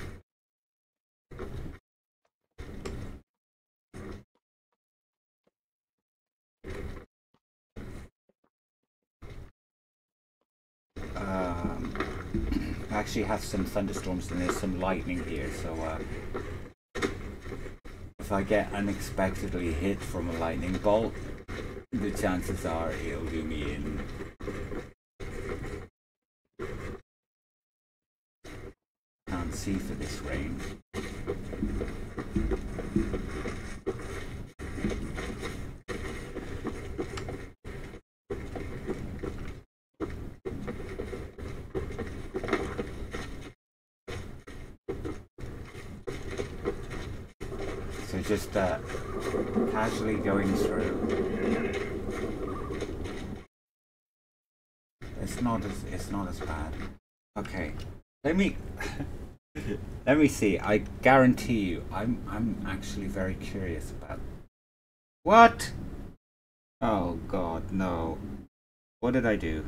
I actually have some thunderstorms and there's some lightning here, so if I get unexpectedly hit from a lightning bolt, the chances are he'll do me in. Can't see for this rain. Just casually going through. It's not as bad. Okay, let me see. I guarantee you, I'm actually very curious about what. Oh God, no! What did I do?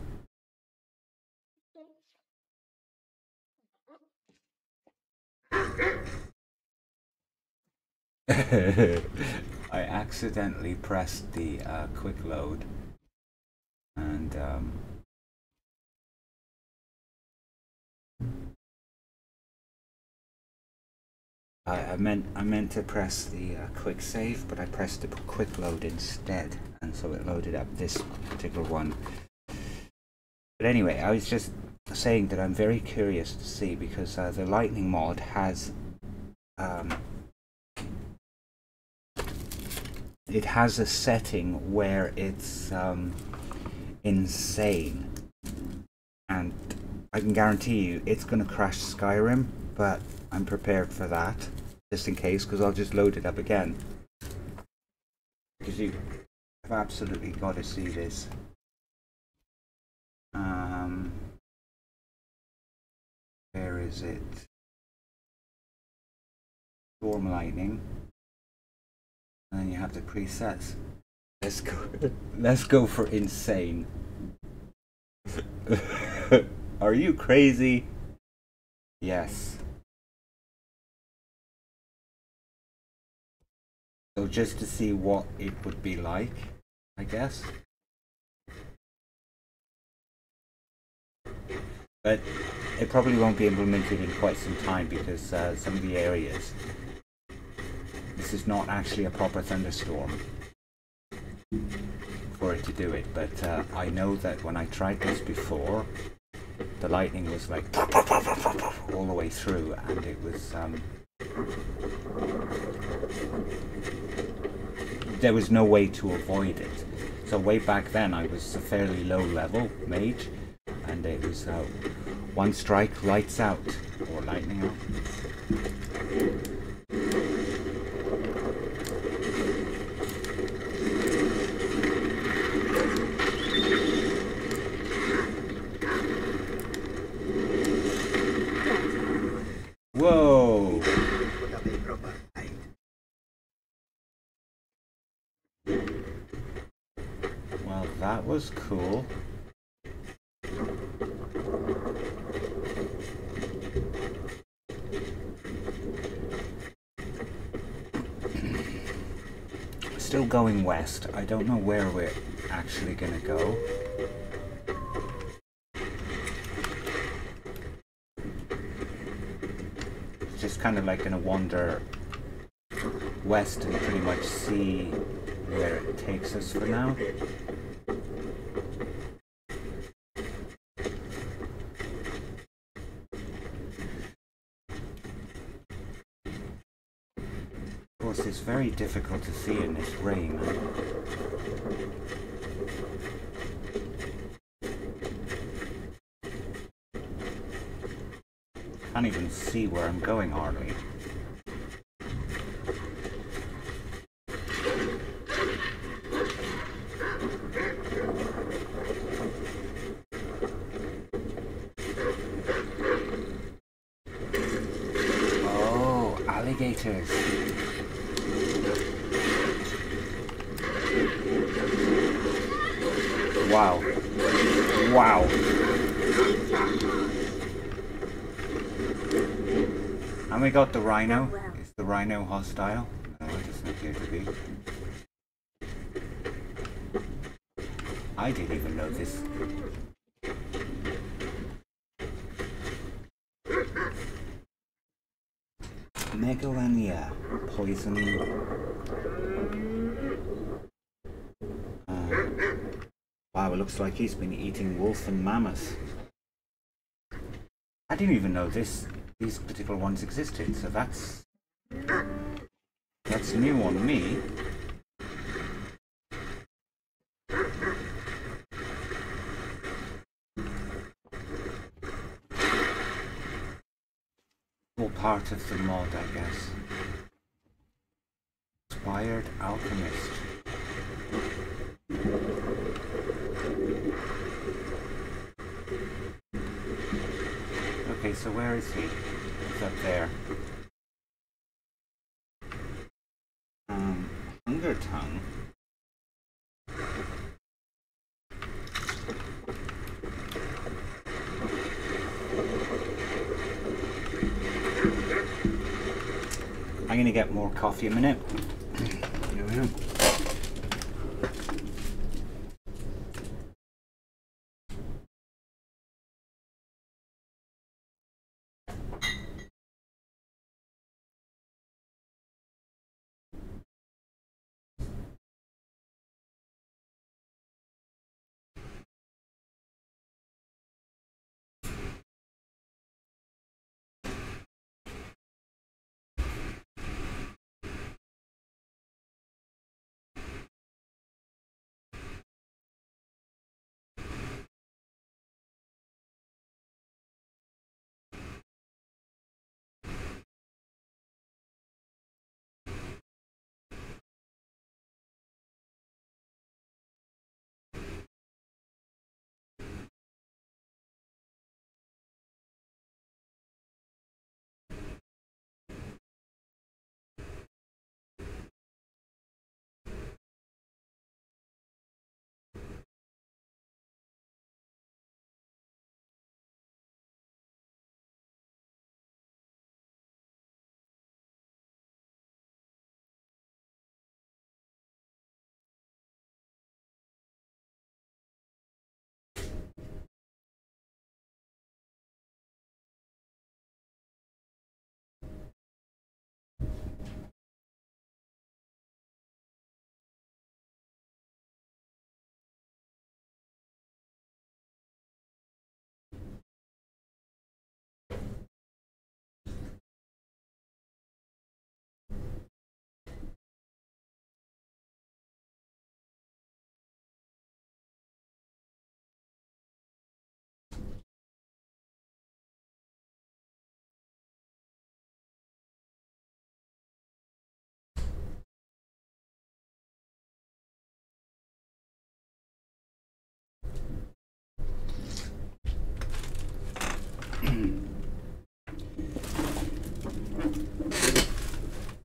I accidentally pressed the quick load and I meant to press the quick save, but I pressed the quick load instead, and so it loaded up this particular one. But anyway, I was just saying that I'm very curious to see, because the lightning mod has it has a setting where it's insane, and I can guarantee you it's going to crash Skyrim, but I'm prepared for that just in case, because I'll just load it up again, because you've absolutely got to see this. Where is it? Storm lightning. And then you have the presets. Let's go for insane. Are you crazy? Yes. So just to see what it would be like, I guess. But it probably won't be implemented in quite some time, because some of the areas, this is not actually a proper thunderstorm, for to do it, but I know that when I tried this before, the lightning was like all the way through, and it was there was no way to avoid it. So way back then I was a fairly low level mage, and it was one strike, lights out, or lightning out. Whoa! Well, that was cool. Still going west. I don't know where we're actually gonna go. Just kind of like gonna wander west and pretty much see where it takes us for now. Of course, it's very difficult to see in this rain. I can't even see where I'm going, hardly. Oh, alligators. Wow. Wow. And we got the rhino. Is the rhino hostile? No, it doesn't appear to be. I didn't even know this. Megalania. Poison. Wow, it looks like he's been eating wolf and mammoth. I didn't even know this. These particular ones existed, so that's new on me. All part of the mod, I guess. Inspired Alchemist. Okay, so where is he? He's up there. Hunger Tongue. I'm gonna get more coffee in a minute. Here we are.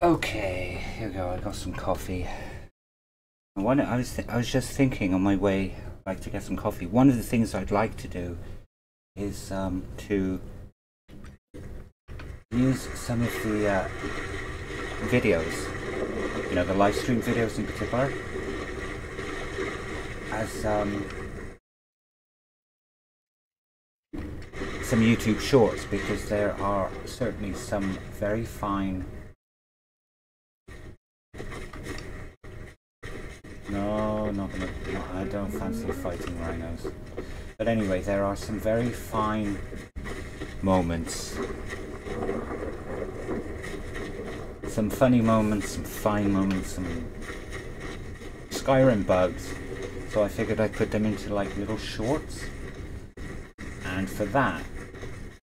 Okay, here we go. I got some coffee. I was just thinking on my way, like, to get some coffee. One of the things I'd like to do is to use some of the videos, you know, the live stream videos in particular, as some YouTube shorts, because there are certainly some very fine. No, I don't fancy fighting rhinos. But anyway, there are some very fine moments. Some funny moments, some fine moments, some Skyrim bugs. So I figured I'd put them into like little shorts. And for that,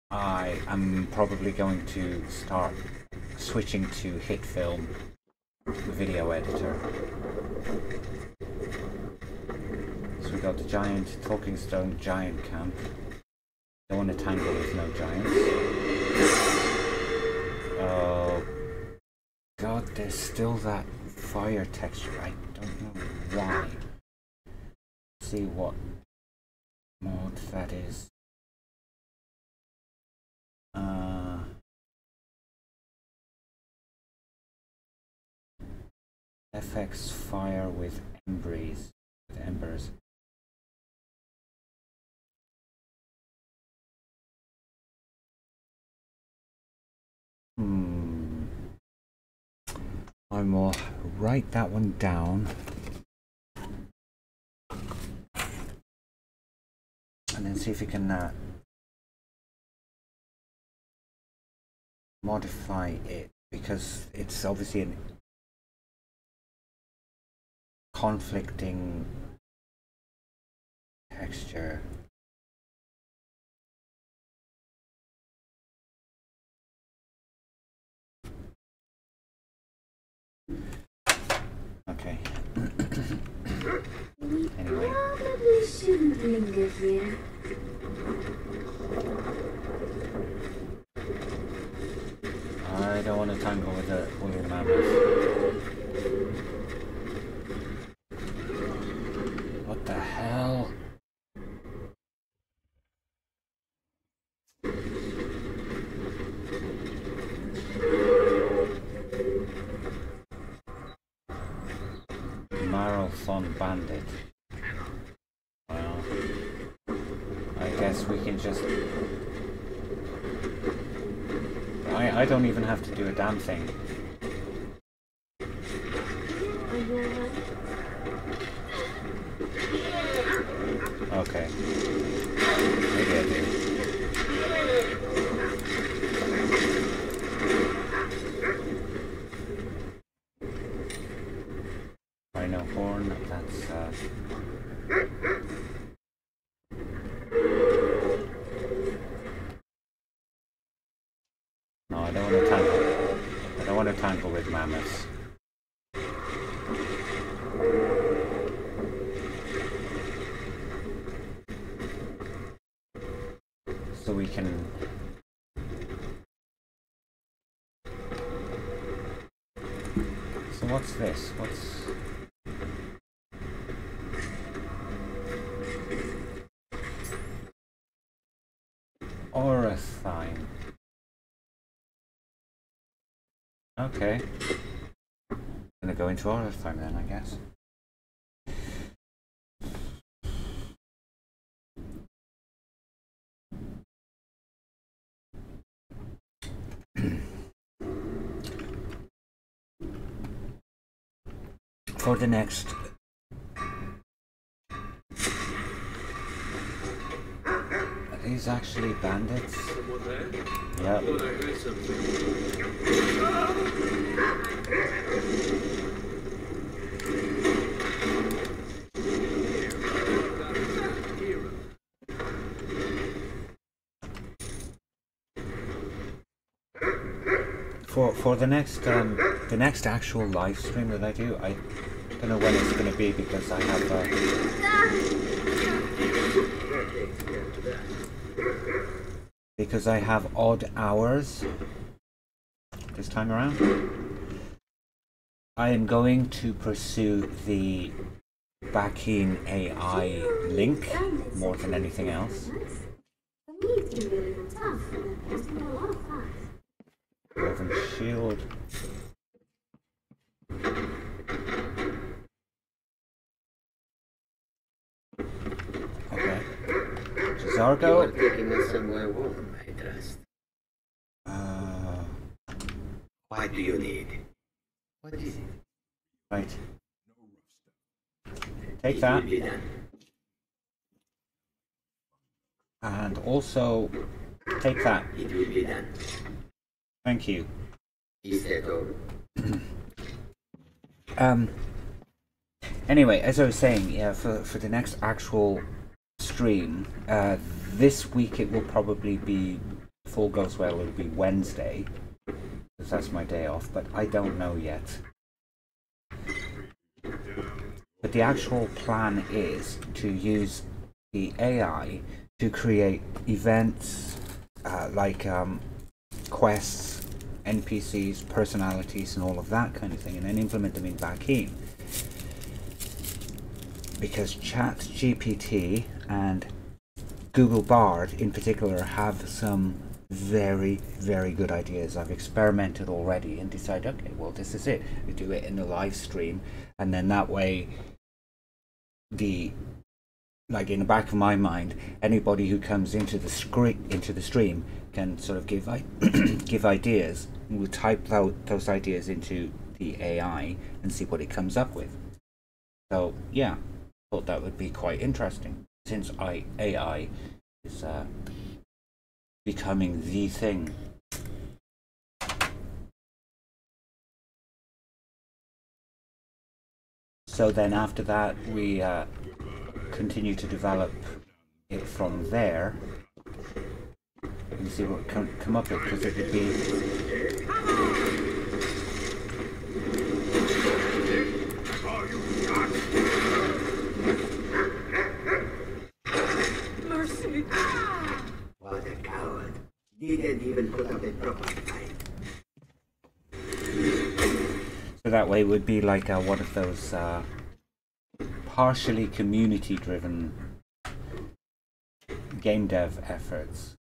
I am probably going to start switching to HitFilm, the video editor. So we got the giant talking stone giant camp. Don't want to tangle with no giants. Oh god, there's still that fire texture. I don't know why. Let's see what mod that is. FX fire with embers. I will write that one down and then see if we can modify it, because it's obviously an conflicting texture. Okay. Anyway. Probably shouldn't linger here. I don't want to tangle with the mammoth. The hell? Marathon bandit. Well, I guess we can just... I don't even have to do a damn thing. Okay. Maybe I do. Rhino horn, that's no, I don't want to tangle. I don't want to tangle with mammoths. So we can what's this? Orathime. Okay. I'm gonna go into Orathime then, I guess. For the next are these actually bandits? Yep. For the next actual live stream that I do, I don't know when it's going to be, because I have because I have odd hours this time around. I am going to pursue the Bakin AI link more than anything else. Raven Shield. Okay. J'zargo. What do you need? What is it? Right. Take that. And also take that. It will be done. Thank you. Is that all? Anyway, as I was saying, yeah, for the next actual stream, this week it will probably be, if all goes well, it'll be Wednesday, because that's my day off, but I don't know yet. But the actual plan is to use the AI to create events, like quests, NPCs, personalities, and all of that kind of thing, and then implement them in Bakin. Because ChatGPT and Google Bard in particular have some very, very good ideas. I've experimented already and decided, okay, well, this is it. We do it in the live stream, and then that way, like in the back of my mind, anybody who comes into the stream can sort of give ideas. We'll type those ideas into the AI and see what it comes up with. So yeah, thought that would be quite interesting, since AI is becoming the thing. So then after that, we continue to develop it from there and see what can come up with, because it would be mercy. What a coward, didn't even put up a proper fight. So that way it would be like one of those partially community-driven game dev efforts.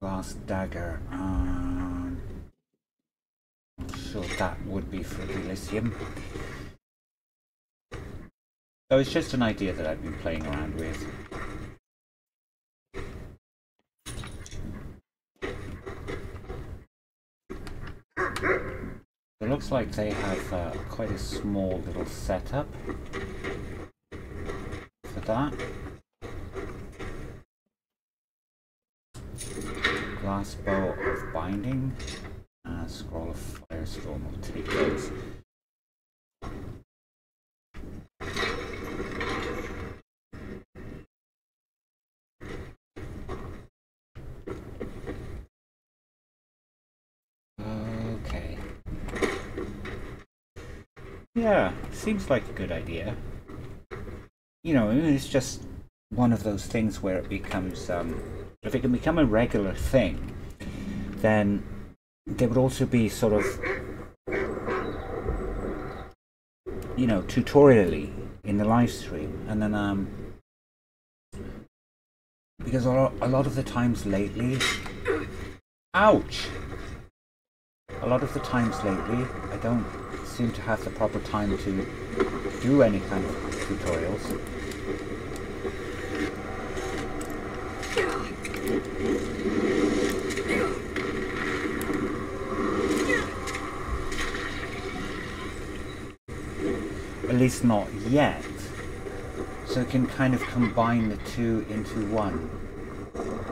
Last dagger on. I'm sure that would be for Elysium. So it's just an idea that I've been playing around with. It looks like they have quite a small little setup for that. Glass Bow of Binding, and Scroll of Firestorm will take those. Yeah, seems like a good idea. You know, it's just one of those things where it becomes, if it can become a regular thing, then there would also be sort of, you know, tutorially in the live stream. And then, because a lot of the times lately, ouch! A lot of the times lately, I don't seem to have the proper time to do any kind of tutorials. At least not yet. So it can kind of combine the two into one.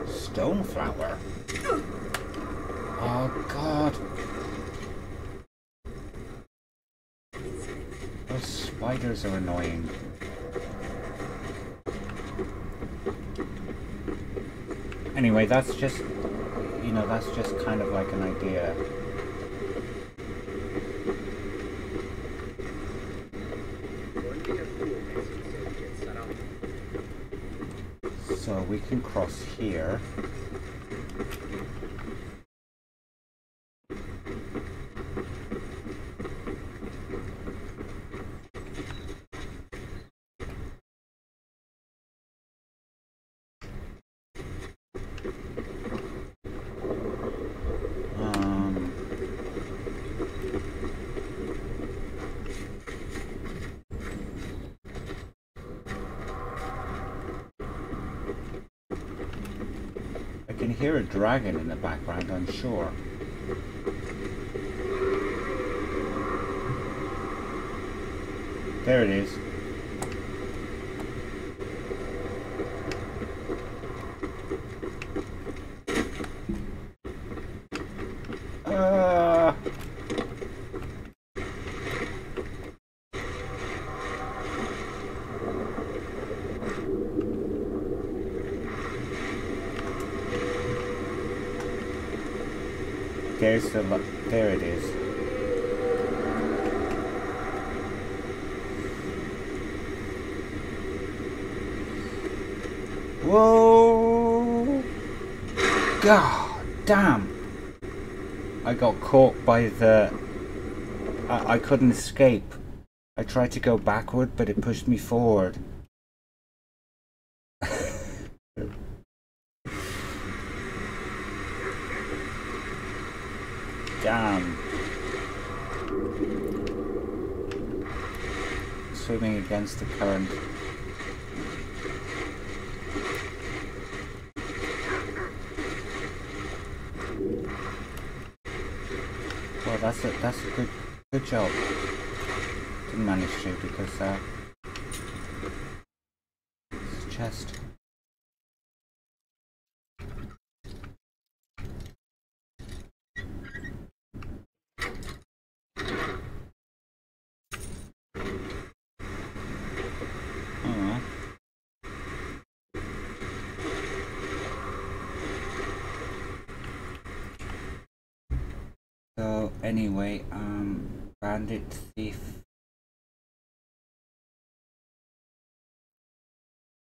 Stoneflower? Oh god! Those spiders are annoying. Anyway, that's just, you know, that's just kind of like an idea. so we can cross here. I hear a dragon in the background, I'm sure. There it is. There it is. Whoa! God damn! I got caught by the... I couldn't escape. I tried to go backward, but it pushed me forward. Damn. Swimming against the current. Well, that's a good job. Didn't manage to because it's a chest. Anyway, bandit, thief,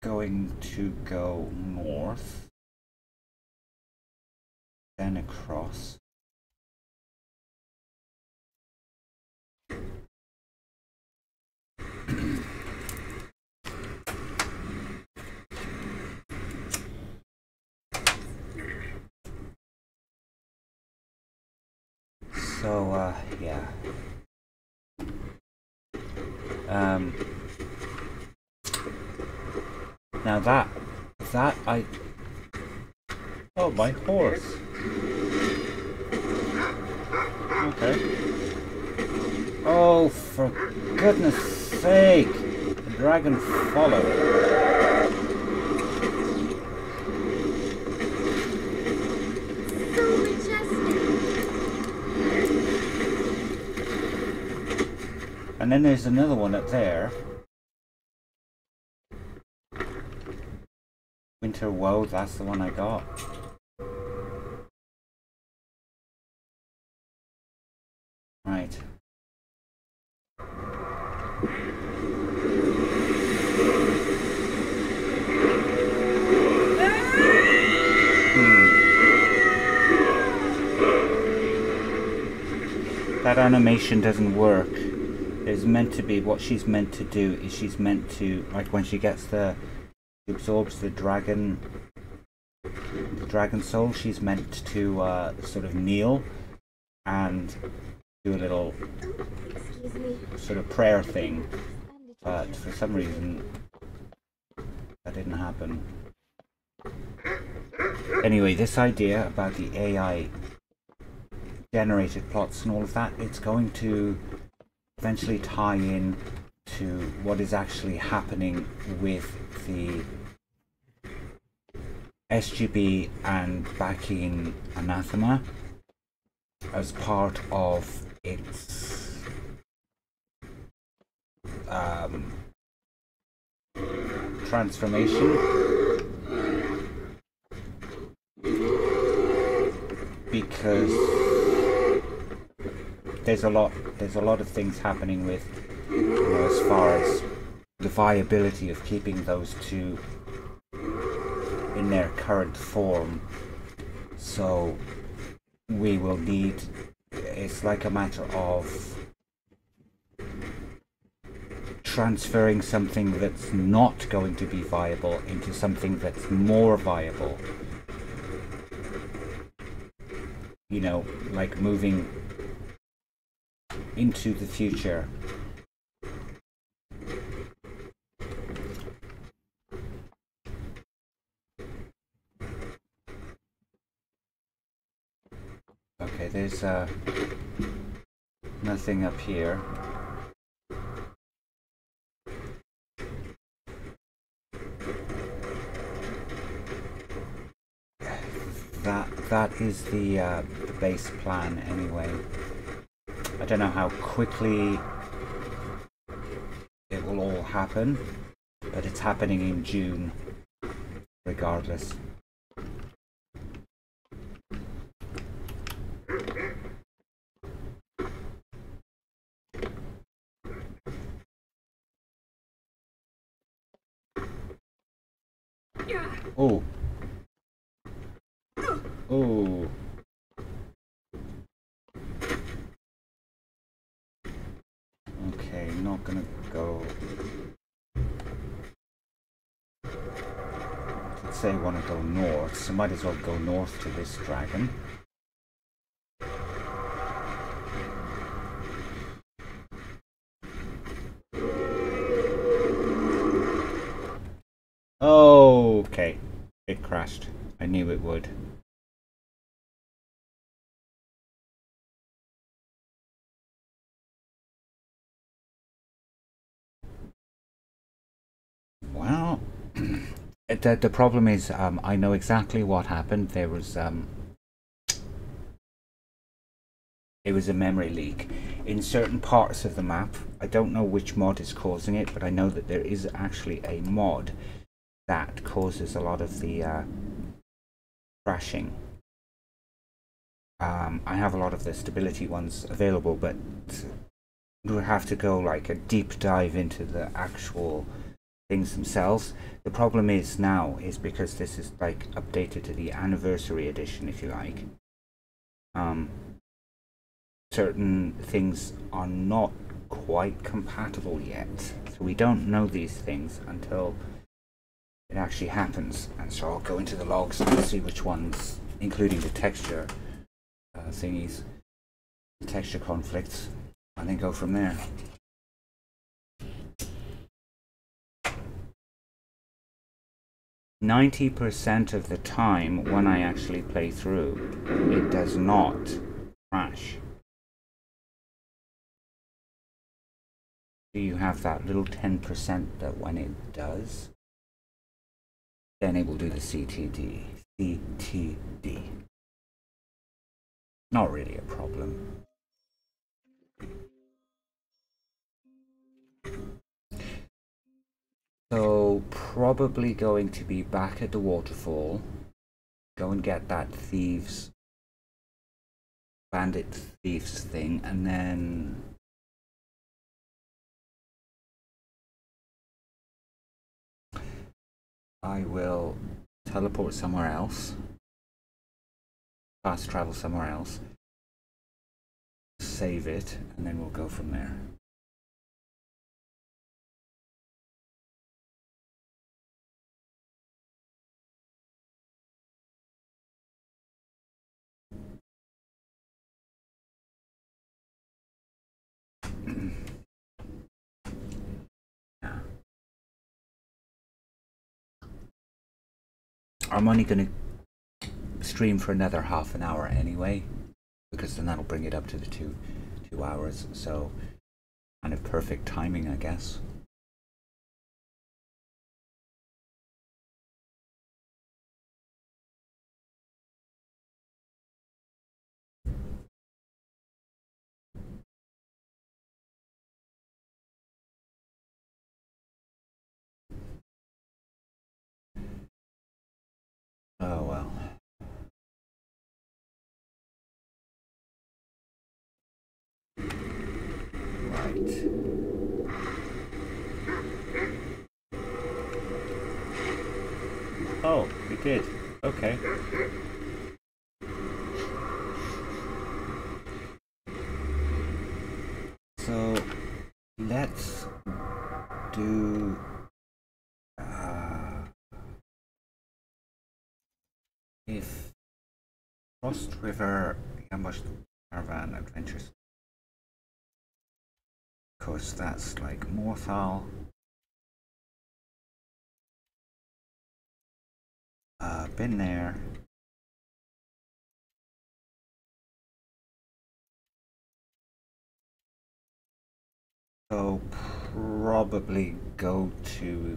going to go north, then across. So, yeah. Now that I... Oh, my horse! Okay. Oh, for goodness sake! The dragon followed. And then there's another one up there. Winter Woe, that's the one I got. Right. That animation doesn't work. Is meant to be what she's meant to do is she's meant to, like, when she gets the, she absorbs the dragon soul, she's meant to sort of kneel and do a little sort of prayer thing, but for some reason that didn't happen. Anyway, this idea about the AI generated plots and all of that, it's going to eventually tie in to what is actually happening with the SGB and Bakin Athenaeum as part of its transformation, because there's a lot of things happening with, you know, as far as the viability of keeping those two in their current form. So we will need, it's like a matter of transferring something that's not going to be viable into something that's more viable. You know, like moving into the future. Okay, there's nothing up here. That is the base plan anyway. I don't know how quickly it will all happen, but it's happening in June, regardless. Oh. Oh. Okay, not gonna go. Let's say I want to go north, so might as well go north to this dragon. Okay, it crashed. I knew it would. Well, the problem is I know exactly what happened. There was it was a memory leak in certain parts of the map. I don't know which mod is causing it, but I know that there is actually a mod that causes a lot of the crashing. I have a lot of the stability ones available, but we'll have to go like a deep dive into the actual things themselves. The problem is now is because this is like updated to the anniversary edition, if you like. Certain things are not quite compatible yet, so we don't know these things until it actually happens. And so I'll go into the logs and see which ones, including the texture thingies, the texture conflicts, and then go from there.90% of the time when I actually play through, it does not crash. Do you have that little 10% that when it does, then it will do the CTD? CTD. Not really a problem. So, probably going to be back at the waterfall. Go and get that thieves, bandit thieves thing, and then I will teleport somewhere else, fast travel somewhere else, save it, and then we'll go from there. I'm only going to stream for another half an hour anyway, because then that'll bring it up to the two hours, so kind of perfect timing, I guess. Oh, well. Right. Oh, we it did. Okay. So let's do if Frost River ambushed caravan adventures, because that's like Morthal. Been there. So probably go to the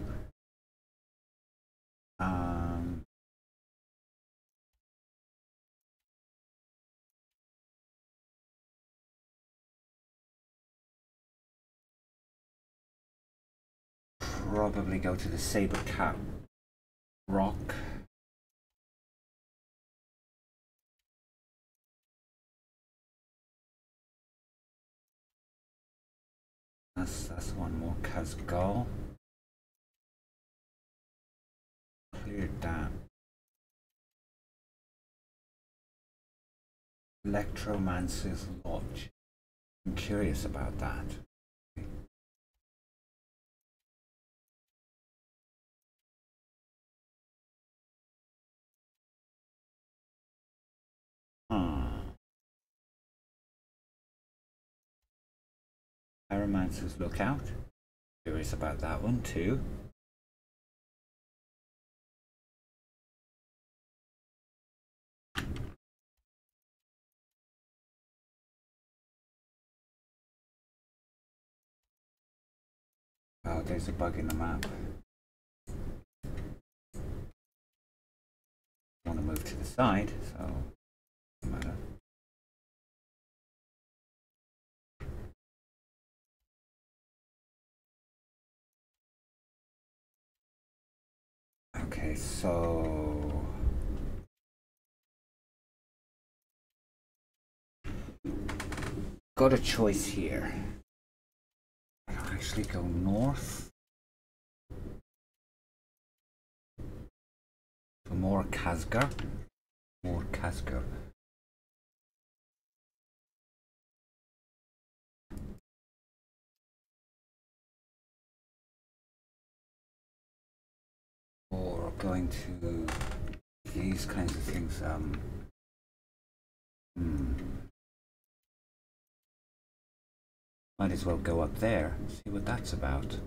Sabrecat Rock. That's one more Khazgal. Cleared that. Electromancer's Lodge. I'm curious about that. Pyromancer's Lookout. Curious about that one too. Oh, there's a bug in the map. I want to move to the side, so it doesn't matter. Okay, so got a choice here. I'll actually go north to Mor Khazgur. Mor Khazgur. Or going to these kinds of things. Might as well go up there, see what that's about.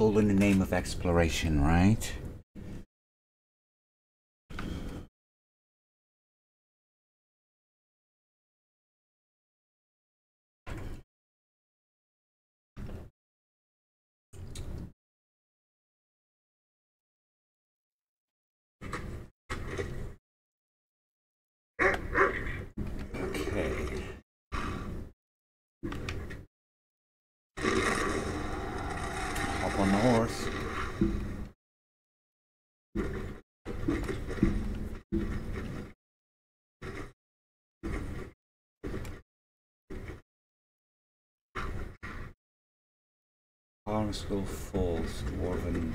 All in the name of exploration, right? School Falls, Dwarven.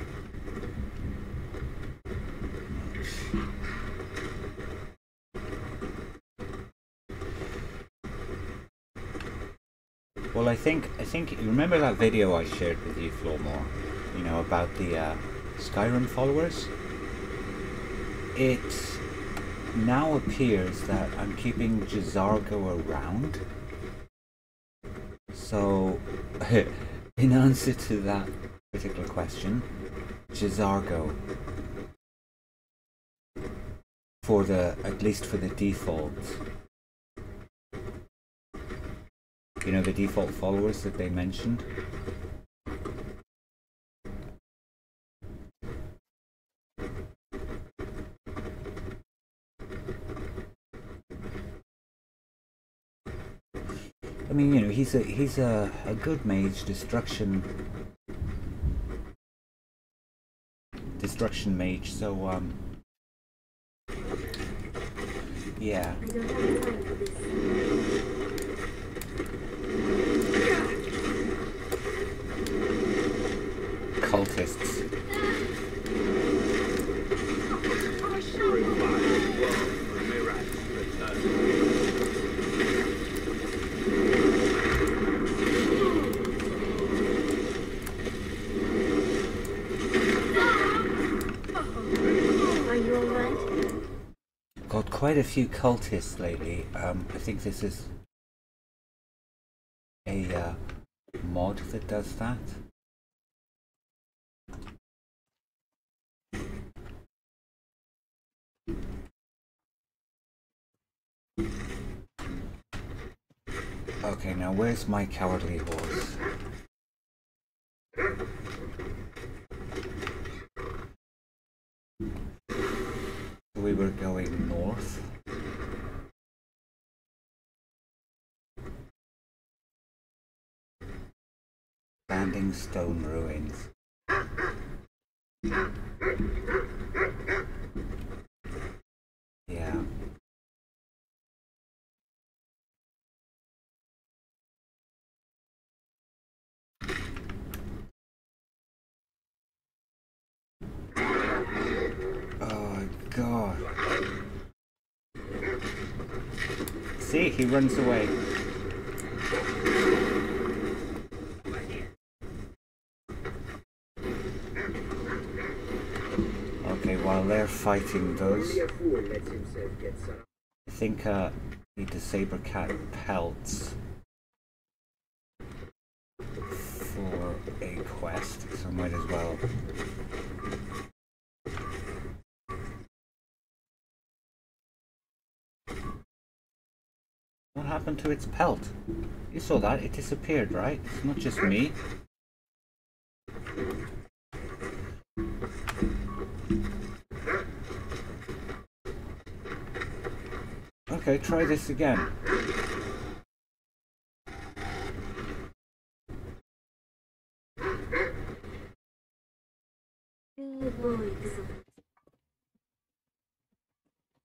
Well, I think you remember that video I shared with you, Floormore, you know, about the Skyrim followers? It now appears that I'm keeping J'zargo around. So in answer to that particular question, J'zargo for the, at least for the default, you know, the default followers that they mentioned. I mean, you know, he's a good mage. Destruction mage. So Yeah. I don't have time for this. Cultists. Are you all right? Got quite a few cultists lately. I think this is a mod that does that. Okay, now where's my cowardly horse? We were going north. Standing stone ruins. Yeah. God. See, he runs away. Okay, while they're fighting those, I think need to saber cat pelts for a quest, so might as well. What happened to its pelt? You saw that, it disappeared, right? It's not just me. Okay, try this again.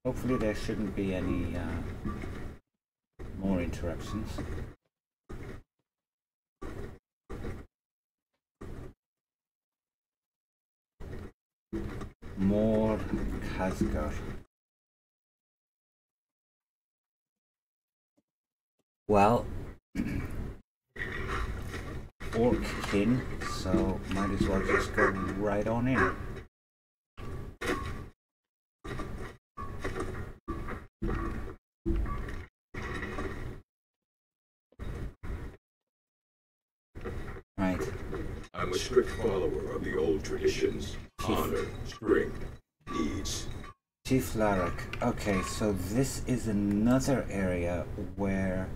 Hopefully there shouldn't be any more interruptions. Mor Khazgur. Well, orc kin, so might as well just go right on in. I'm a strict follower of the old traditions. Honor, strength, needs. Chief Larak. Okay, so this is another area where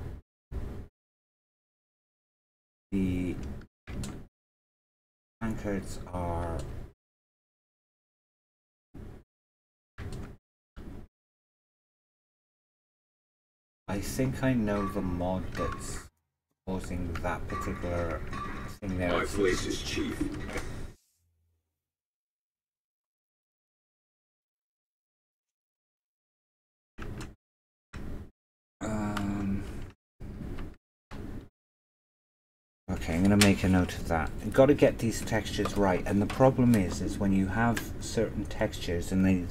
the tankards are I think I know the mod that's causing that particular thing there. My place is chief. Okay, I'm going to make a note of that. You've got to get these textures right, and the problem is when you have certain textures and they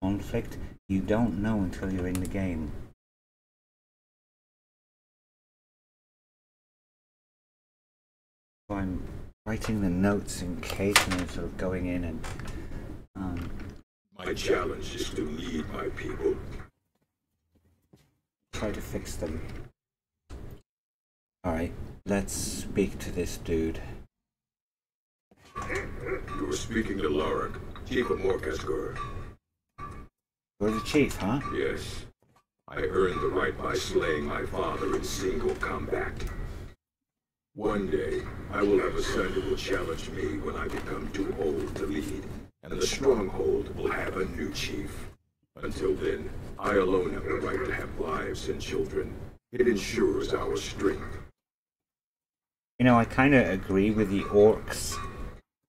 conflict, you don't know until you're in the game. I'm writing the notes in case I'm sort of going in and my challenge is to lead my people. Try to fix them. Alright, let's speak to this dude. You were speaking to Larak, Chief of Mor Khazgur. You're the chief, huh? Yes. I earned the right by slaying my father in single combat. One day, I will have a son who will challenge me when I become too old to lead, and the stronghold will have a new chief. Until then, I alone have the right to have wives and children. It ensures our strength. You know, I kind of agree with the orcs'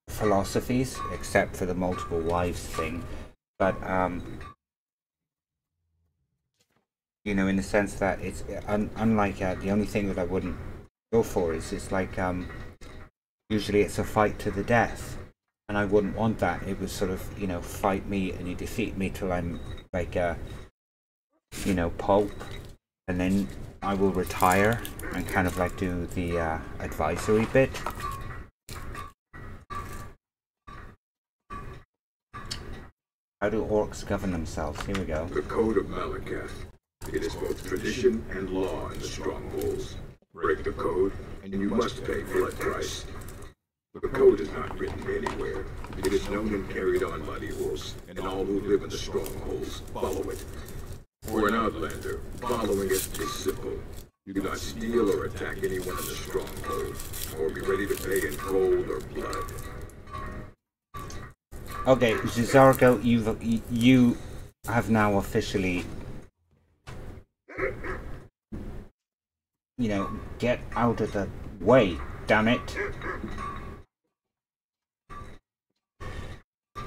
philosophies, except for the multiple wives thing, but you know, in the sense that it's unlike the only thing that I wouldn't go for is it's like usually it's a fight to the death, and I wouldn't want that. It was sort of, you know, fight me and you defeat me till I'm like a, you know, pulp, and then I will retire and kind of like do the advisory bit. How do orcs govern themselves? Here we go. The Code of Malacath. It is both tradition and law in the strongholds. Break the code, and you must pay full price. The code is not written anywhere. It is known and carried on by the wolves, and all who live in the strongholds follow it. For an outlander, following it is simple. You do not steal or attack anyone in the stronghold, or be ready to pay in gold or blood. Okay, J'zargo, you have now officially, you know, get out of the way, damn it.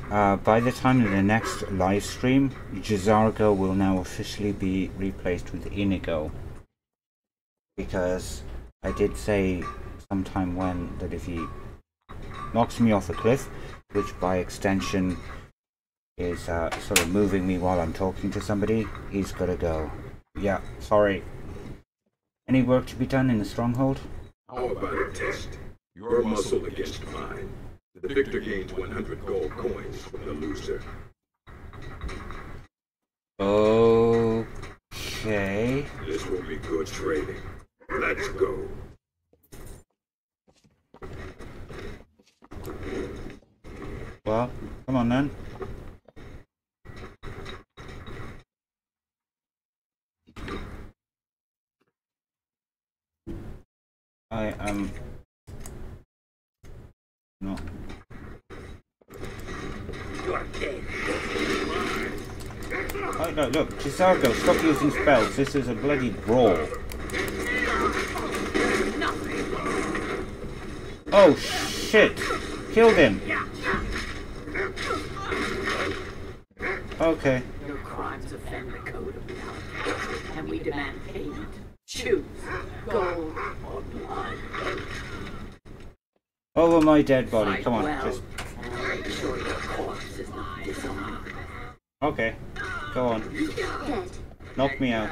By the time of the next live stream, J'zargo will now officially be replaced with Inigo, because I did say sometime when that if he knocks me off a cliff, which by extension is sort of moving me while I'm talking to somebody, he's gotta go. Yeah, sorry. Any work to be done in the stronghold? How about a test? Your muscle against mine. The victor gains 100 gold coins from the loser. Okay. This will be good trading. Let's go. Well, come on then. I am not. Oh no, look, J'zargo, stop using spells. This is a bloody brawl. Oh shit! Killed him! Okay. Your crimes offend the code of law, and we demand payment. Choose gold or blood. Over my dead body. Come on, well, just. And I'll make sure your corpse is not dishonored. Okay, go on. Knock me out.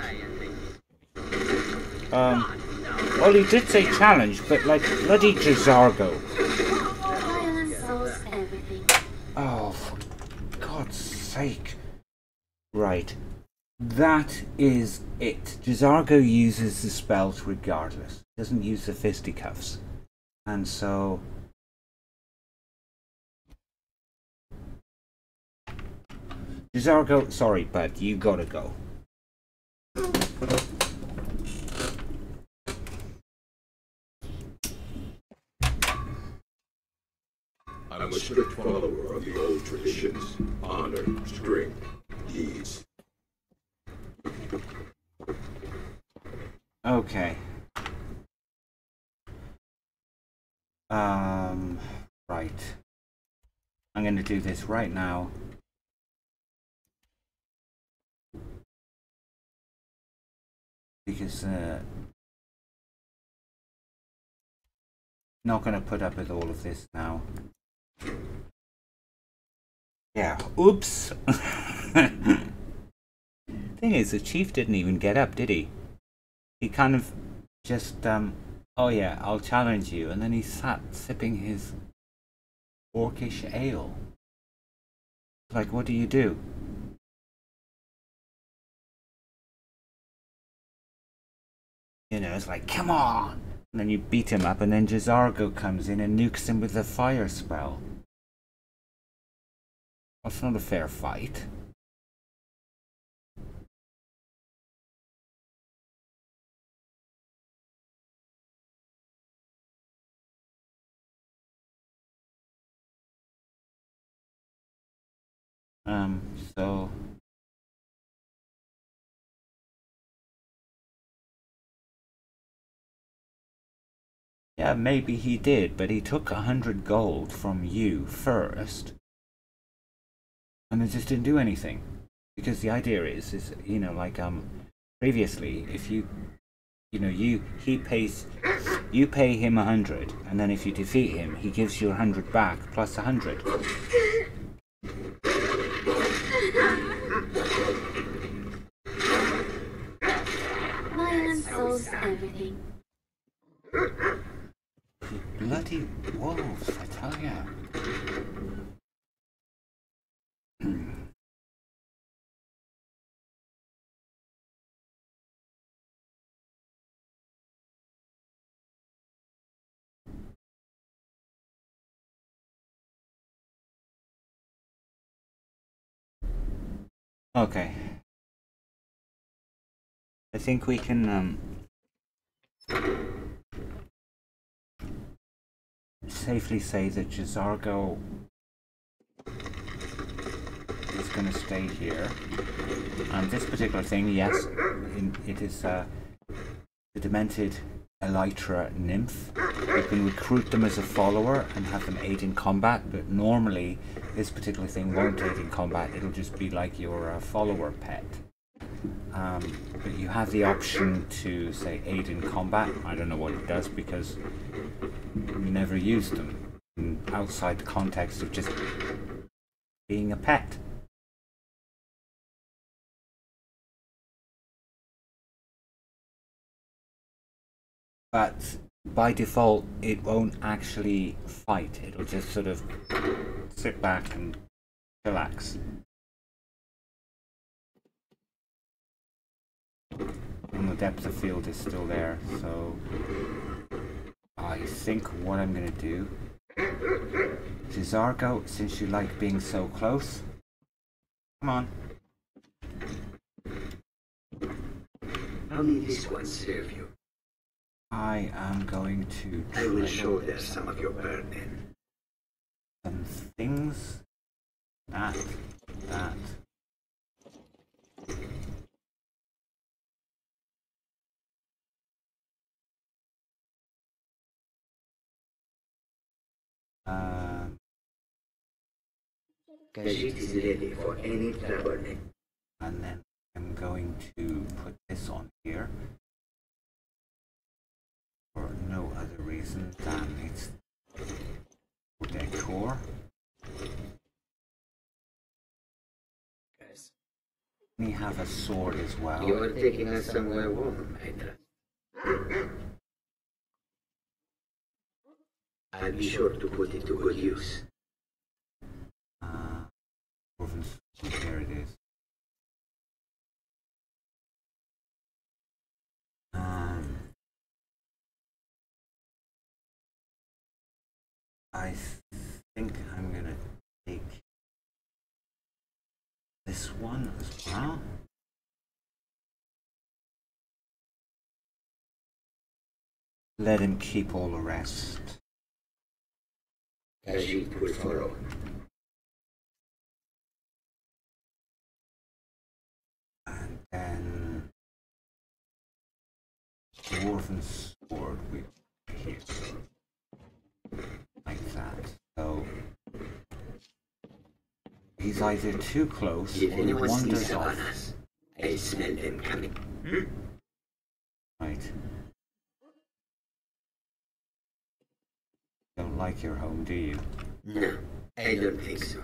Well, he did say challenge, but like bloody J'zargo. Oh, for God's sake! Right. That is it. J'zargo uses the spells regardless. He doesn't use the fisticuffs. And so... J'zargo, sorry bud, you gotta go. I'm a strict follower of the old traditions. Honor, strength, deeds. Okay. Right. I'm going to do this right now. Because, not going to put up with all of this now. Yeah, oops! Thing is, the chief didn't even get up, did he? He kind of just, oh yeah, I'll challenge you, and then he sat sipping his orcish ale. Like, what do you do? You know, it's like, come on! And then you beat him up, and then J'zargo comes in and nukes him with a fire spell. That's not a fair fight. So yeah, maybe he did, but he took 100 gold from you first, and it just didn't do anything, because the idea is, you know, like previously, if you, you pay him 100, and then if you defeat him, he gives you 100 back plus 100. Violence solves everything. You bloody wolves, I tell ya. Okay. I think we can, safely say that J'zargo is going to stay here. This particular thing, yes, it is the Demented Elytra Nymph. You can recruit them as a follower and have them aid in combat, but normally this particular thing won't aid in combat, it'll just be like your follower pet. But you have the option to, say, aid in combat. I don't know what it does because we never used them outside the context of just being a pet. But by default, it won't actually fight. It'll just sort of sit back and relax. And the depth of field is still there, so I think what I'm going to do, J'zargo, since you like being so close, come on. I'll need this one serve you. I am going to. I will show there some of your burden. Some things. That. Khajiit is ready for any trouble. And then I'm going to put this on here for no other reason than it's for decor. Guys, we have a sword as well. You are taking us somewhere warm, I trust. I'll be sure to put it to good use. There it is. I think I'm gonna take this one as well. Let him keep all the rest. Khajiit will follow. And then Dwarven's sword we here like that. So he's either too close or he wanders off. I smell him coming. Right. Don't like your home, do you? No, I don't think so.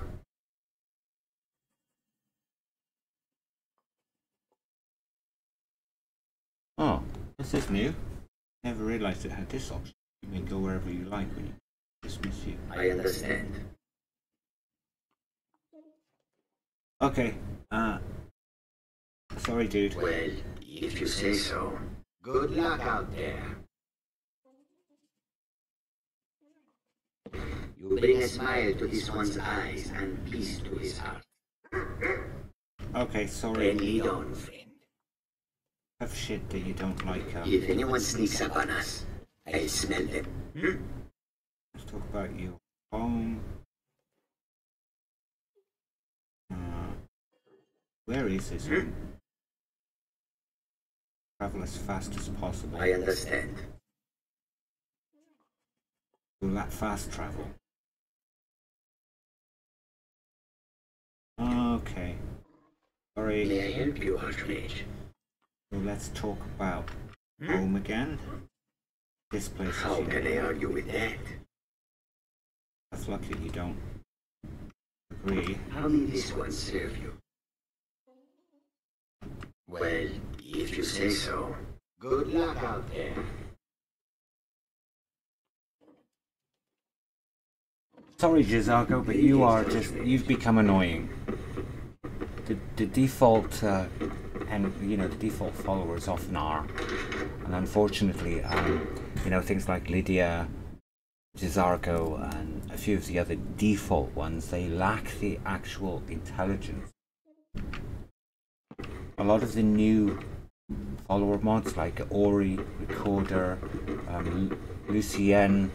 Oh, this is new. Never realized it had this option. You can go wherever you like when you dismiss you. I understand. Okay, sorry, dude. Well, if you say so. Good luck out there. You bring a smile to this one's eyes and peace to his heart. Okay, sorry. Friendly on, friend. Have shit that you don't like. If anyone sneaks up on us, I smell them. Let's talk about your home. Where is this one? Travel as fast as possible. I understand. Will that fast travel? Okay. Sorry. May I help you, Archmage? So let's talk about home again. This place. How can I argue with that? That's lucky you don't agree. How may this one serve you? Well, if you say so. Good luck out there. Sorry, J'zargo, but you are just—you've become annoying. The default, and you know, the default followers often are, and unfortunately, you know, things like Lydia, J'zargo, and a few of the other default ones—they lack the actual intelligence. A lot of the new follower mods, like Ori, Recorder, Lucien,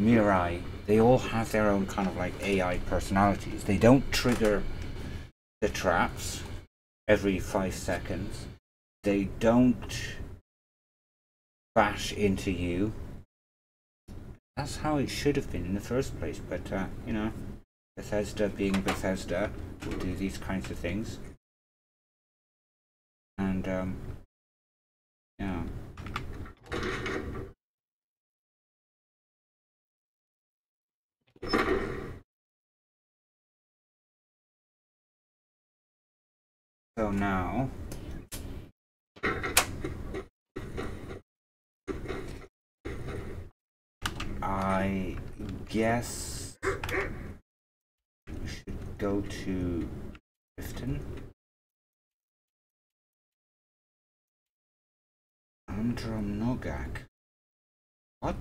Mirai, they all have their own kind of like AI personalities. They don't trigger the traps every 5 seconds. They don't bash into you. That's how it should have been in the first place, but you know, Bethesda being Bethesda will do these kinds of things. And yeah. So now, I guess we should go to Clifton. 100 Nogak. What?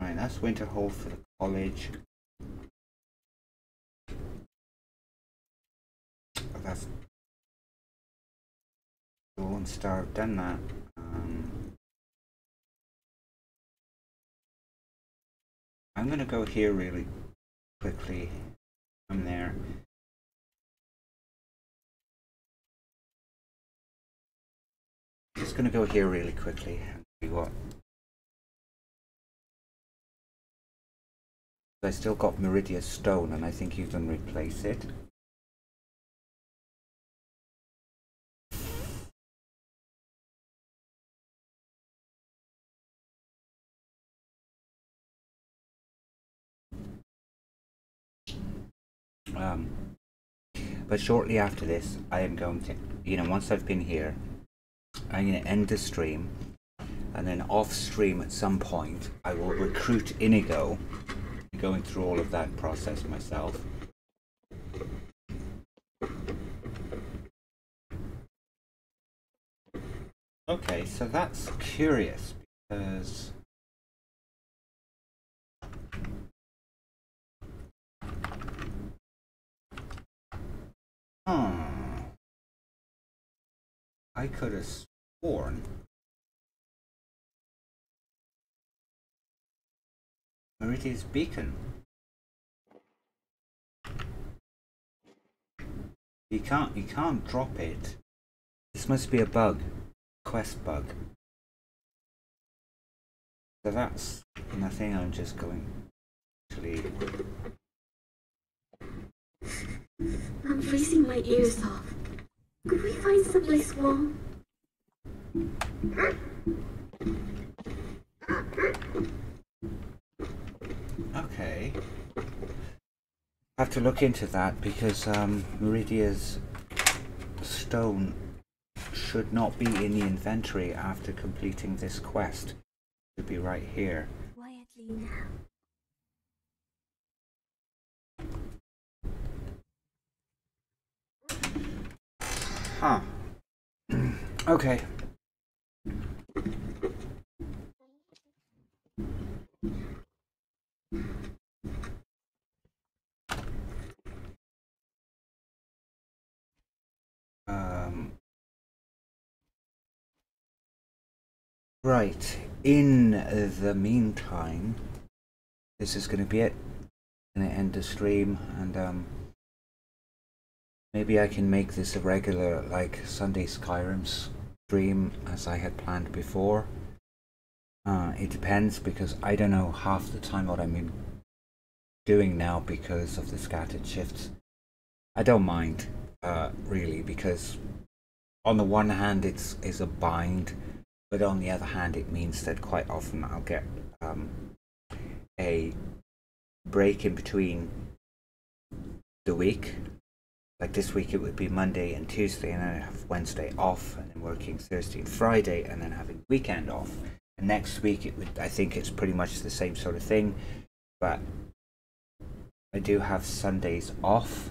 Right, that's Winterhold for the college. That's Dawnstar, I've done that. I'm gonna go here really quickly. I'm there. Just gonna go here really quickly and see what. I still got Meridia Stone, and I think you can replace it. But shortly after this, I am going to, you know, once I've been here, I'm going to end the stream, and then off stream at some point, I will recruit Inigo, going through all of that process myself. Okay, so that's curious, because I could have sworn Meridia's Beacon. You can't drop it. This must be a bug. Quest bug. So that's nothing, I'm just going to I'm freezing my ears off. Could we find someplace warm? Okay. I have to look into that because Meridia's stone should not be in the inventory after completing this quest. It should be right here. Quietly now. Huh. Okay. Right. In the meantime, this is going to be it. I'm going to end the stream, and maybe I can make this a regular, like, Sunday Skyrim stream as I had planned before. It depends, because I don't know half the time what I'm doing now because of the scattered shifts. I don't mind, really, because on the one hand it's a bind, but on the other hand it means that quite often I'll get a break in between the week. Like this week it would be Monday and Tuesday, and then I have Wednesday off, and then working Thursday and Friday, and then having weekend off. And next week it would, I think it's pretty much the same sort of thing, but I do have Sundays off.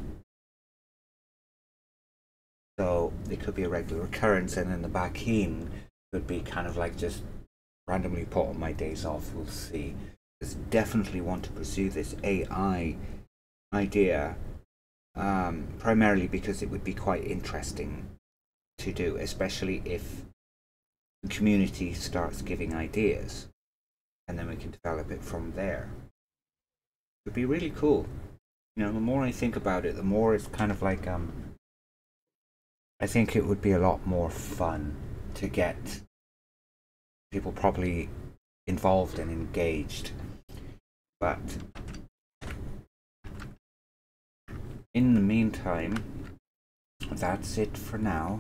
So it could be a regular occurrence, and then the Bakin could be kind of like just randomly put on my days off. We'll see. Just definitely want to pursue this AI idea, primarily because it would be quite interesting to do, especially if the community starts giving ideas, and then we can develop it from there. It would be really cool. You know, the more I think about it, the more it's kind of like I think it would be a lot more fun to get people properly involved and engaged. But in the meantime, that's it for now.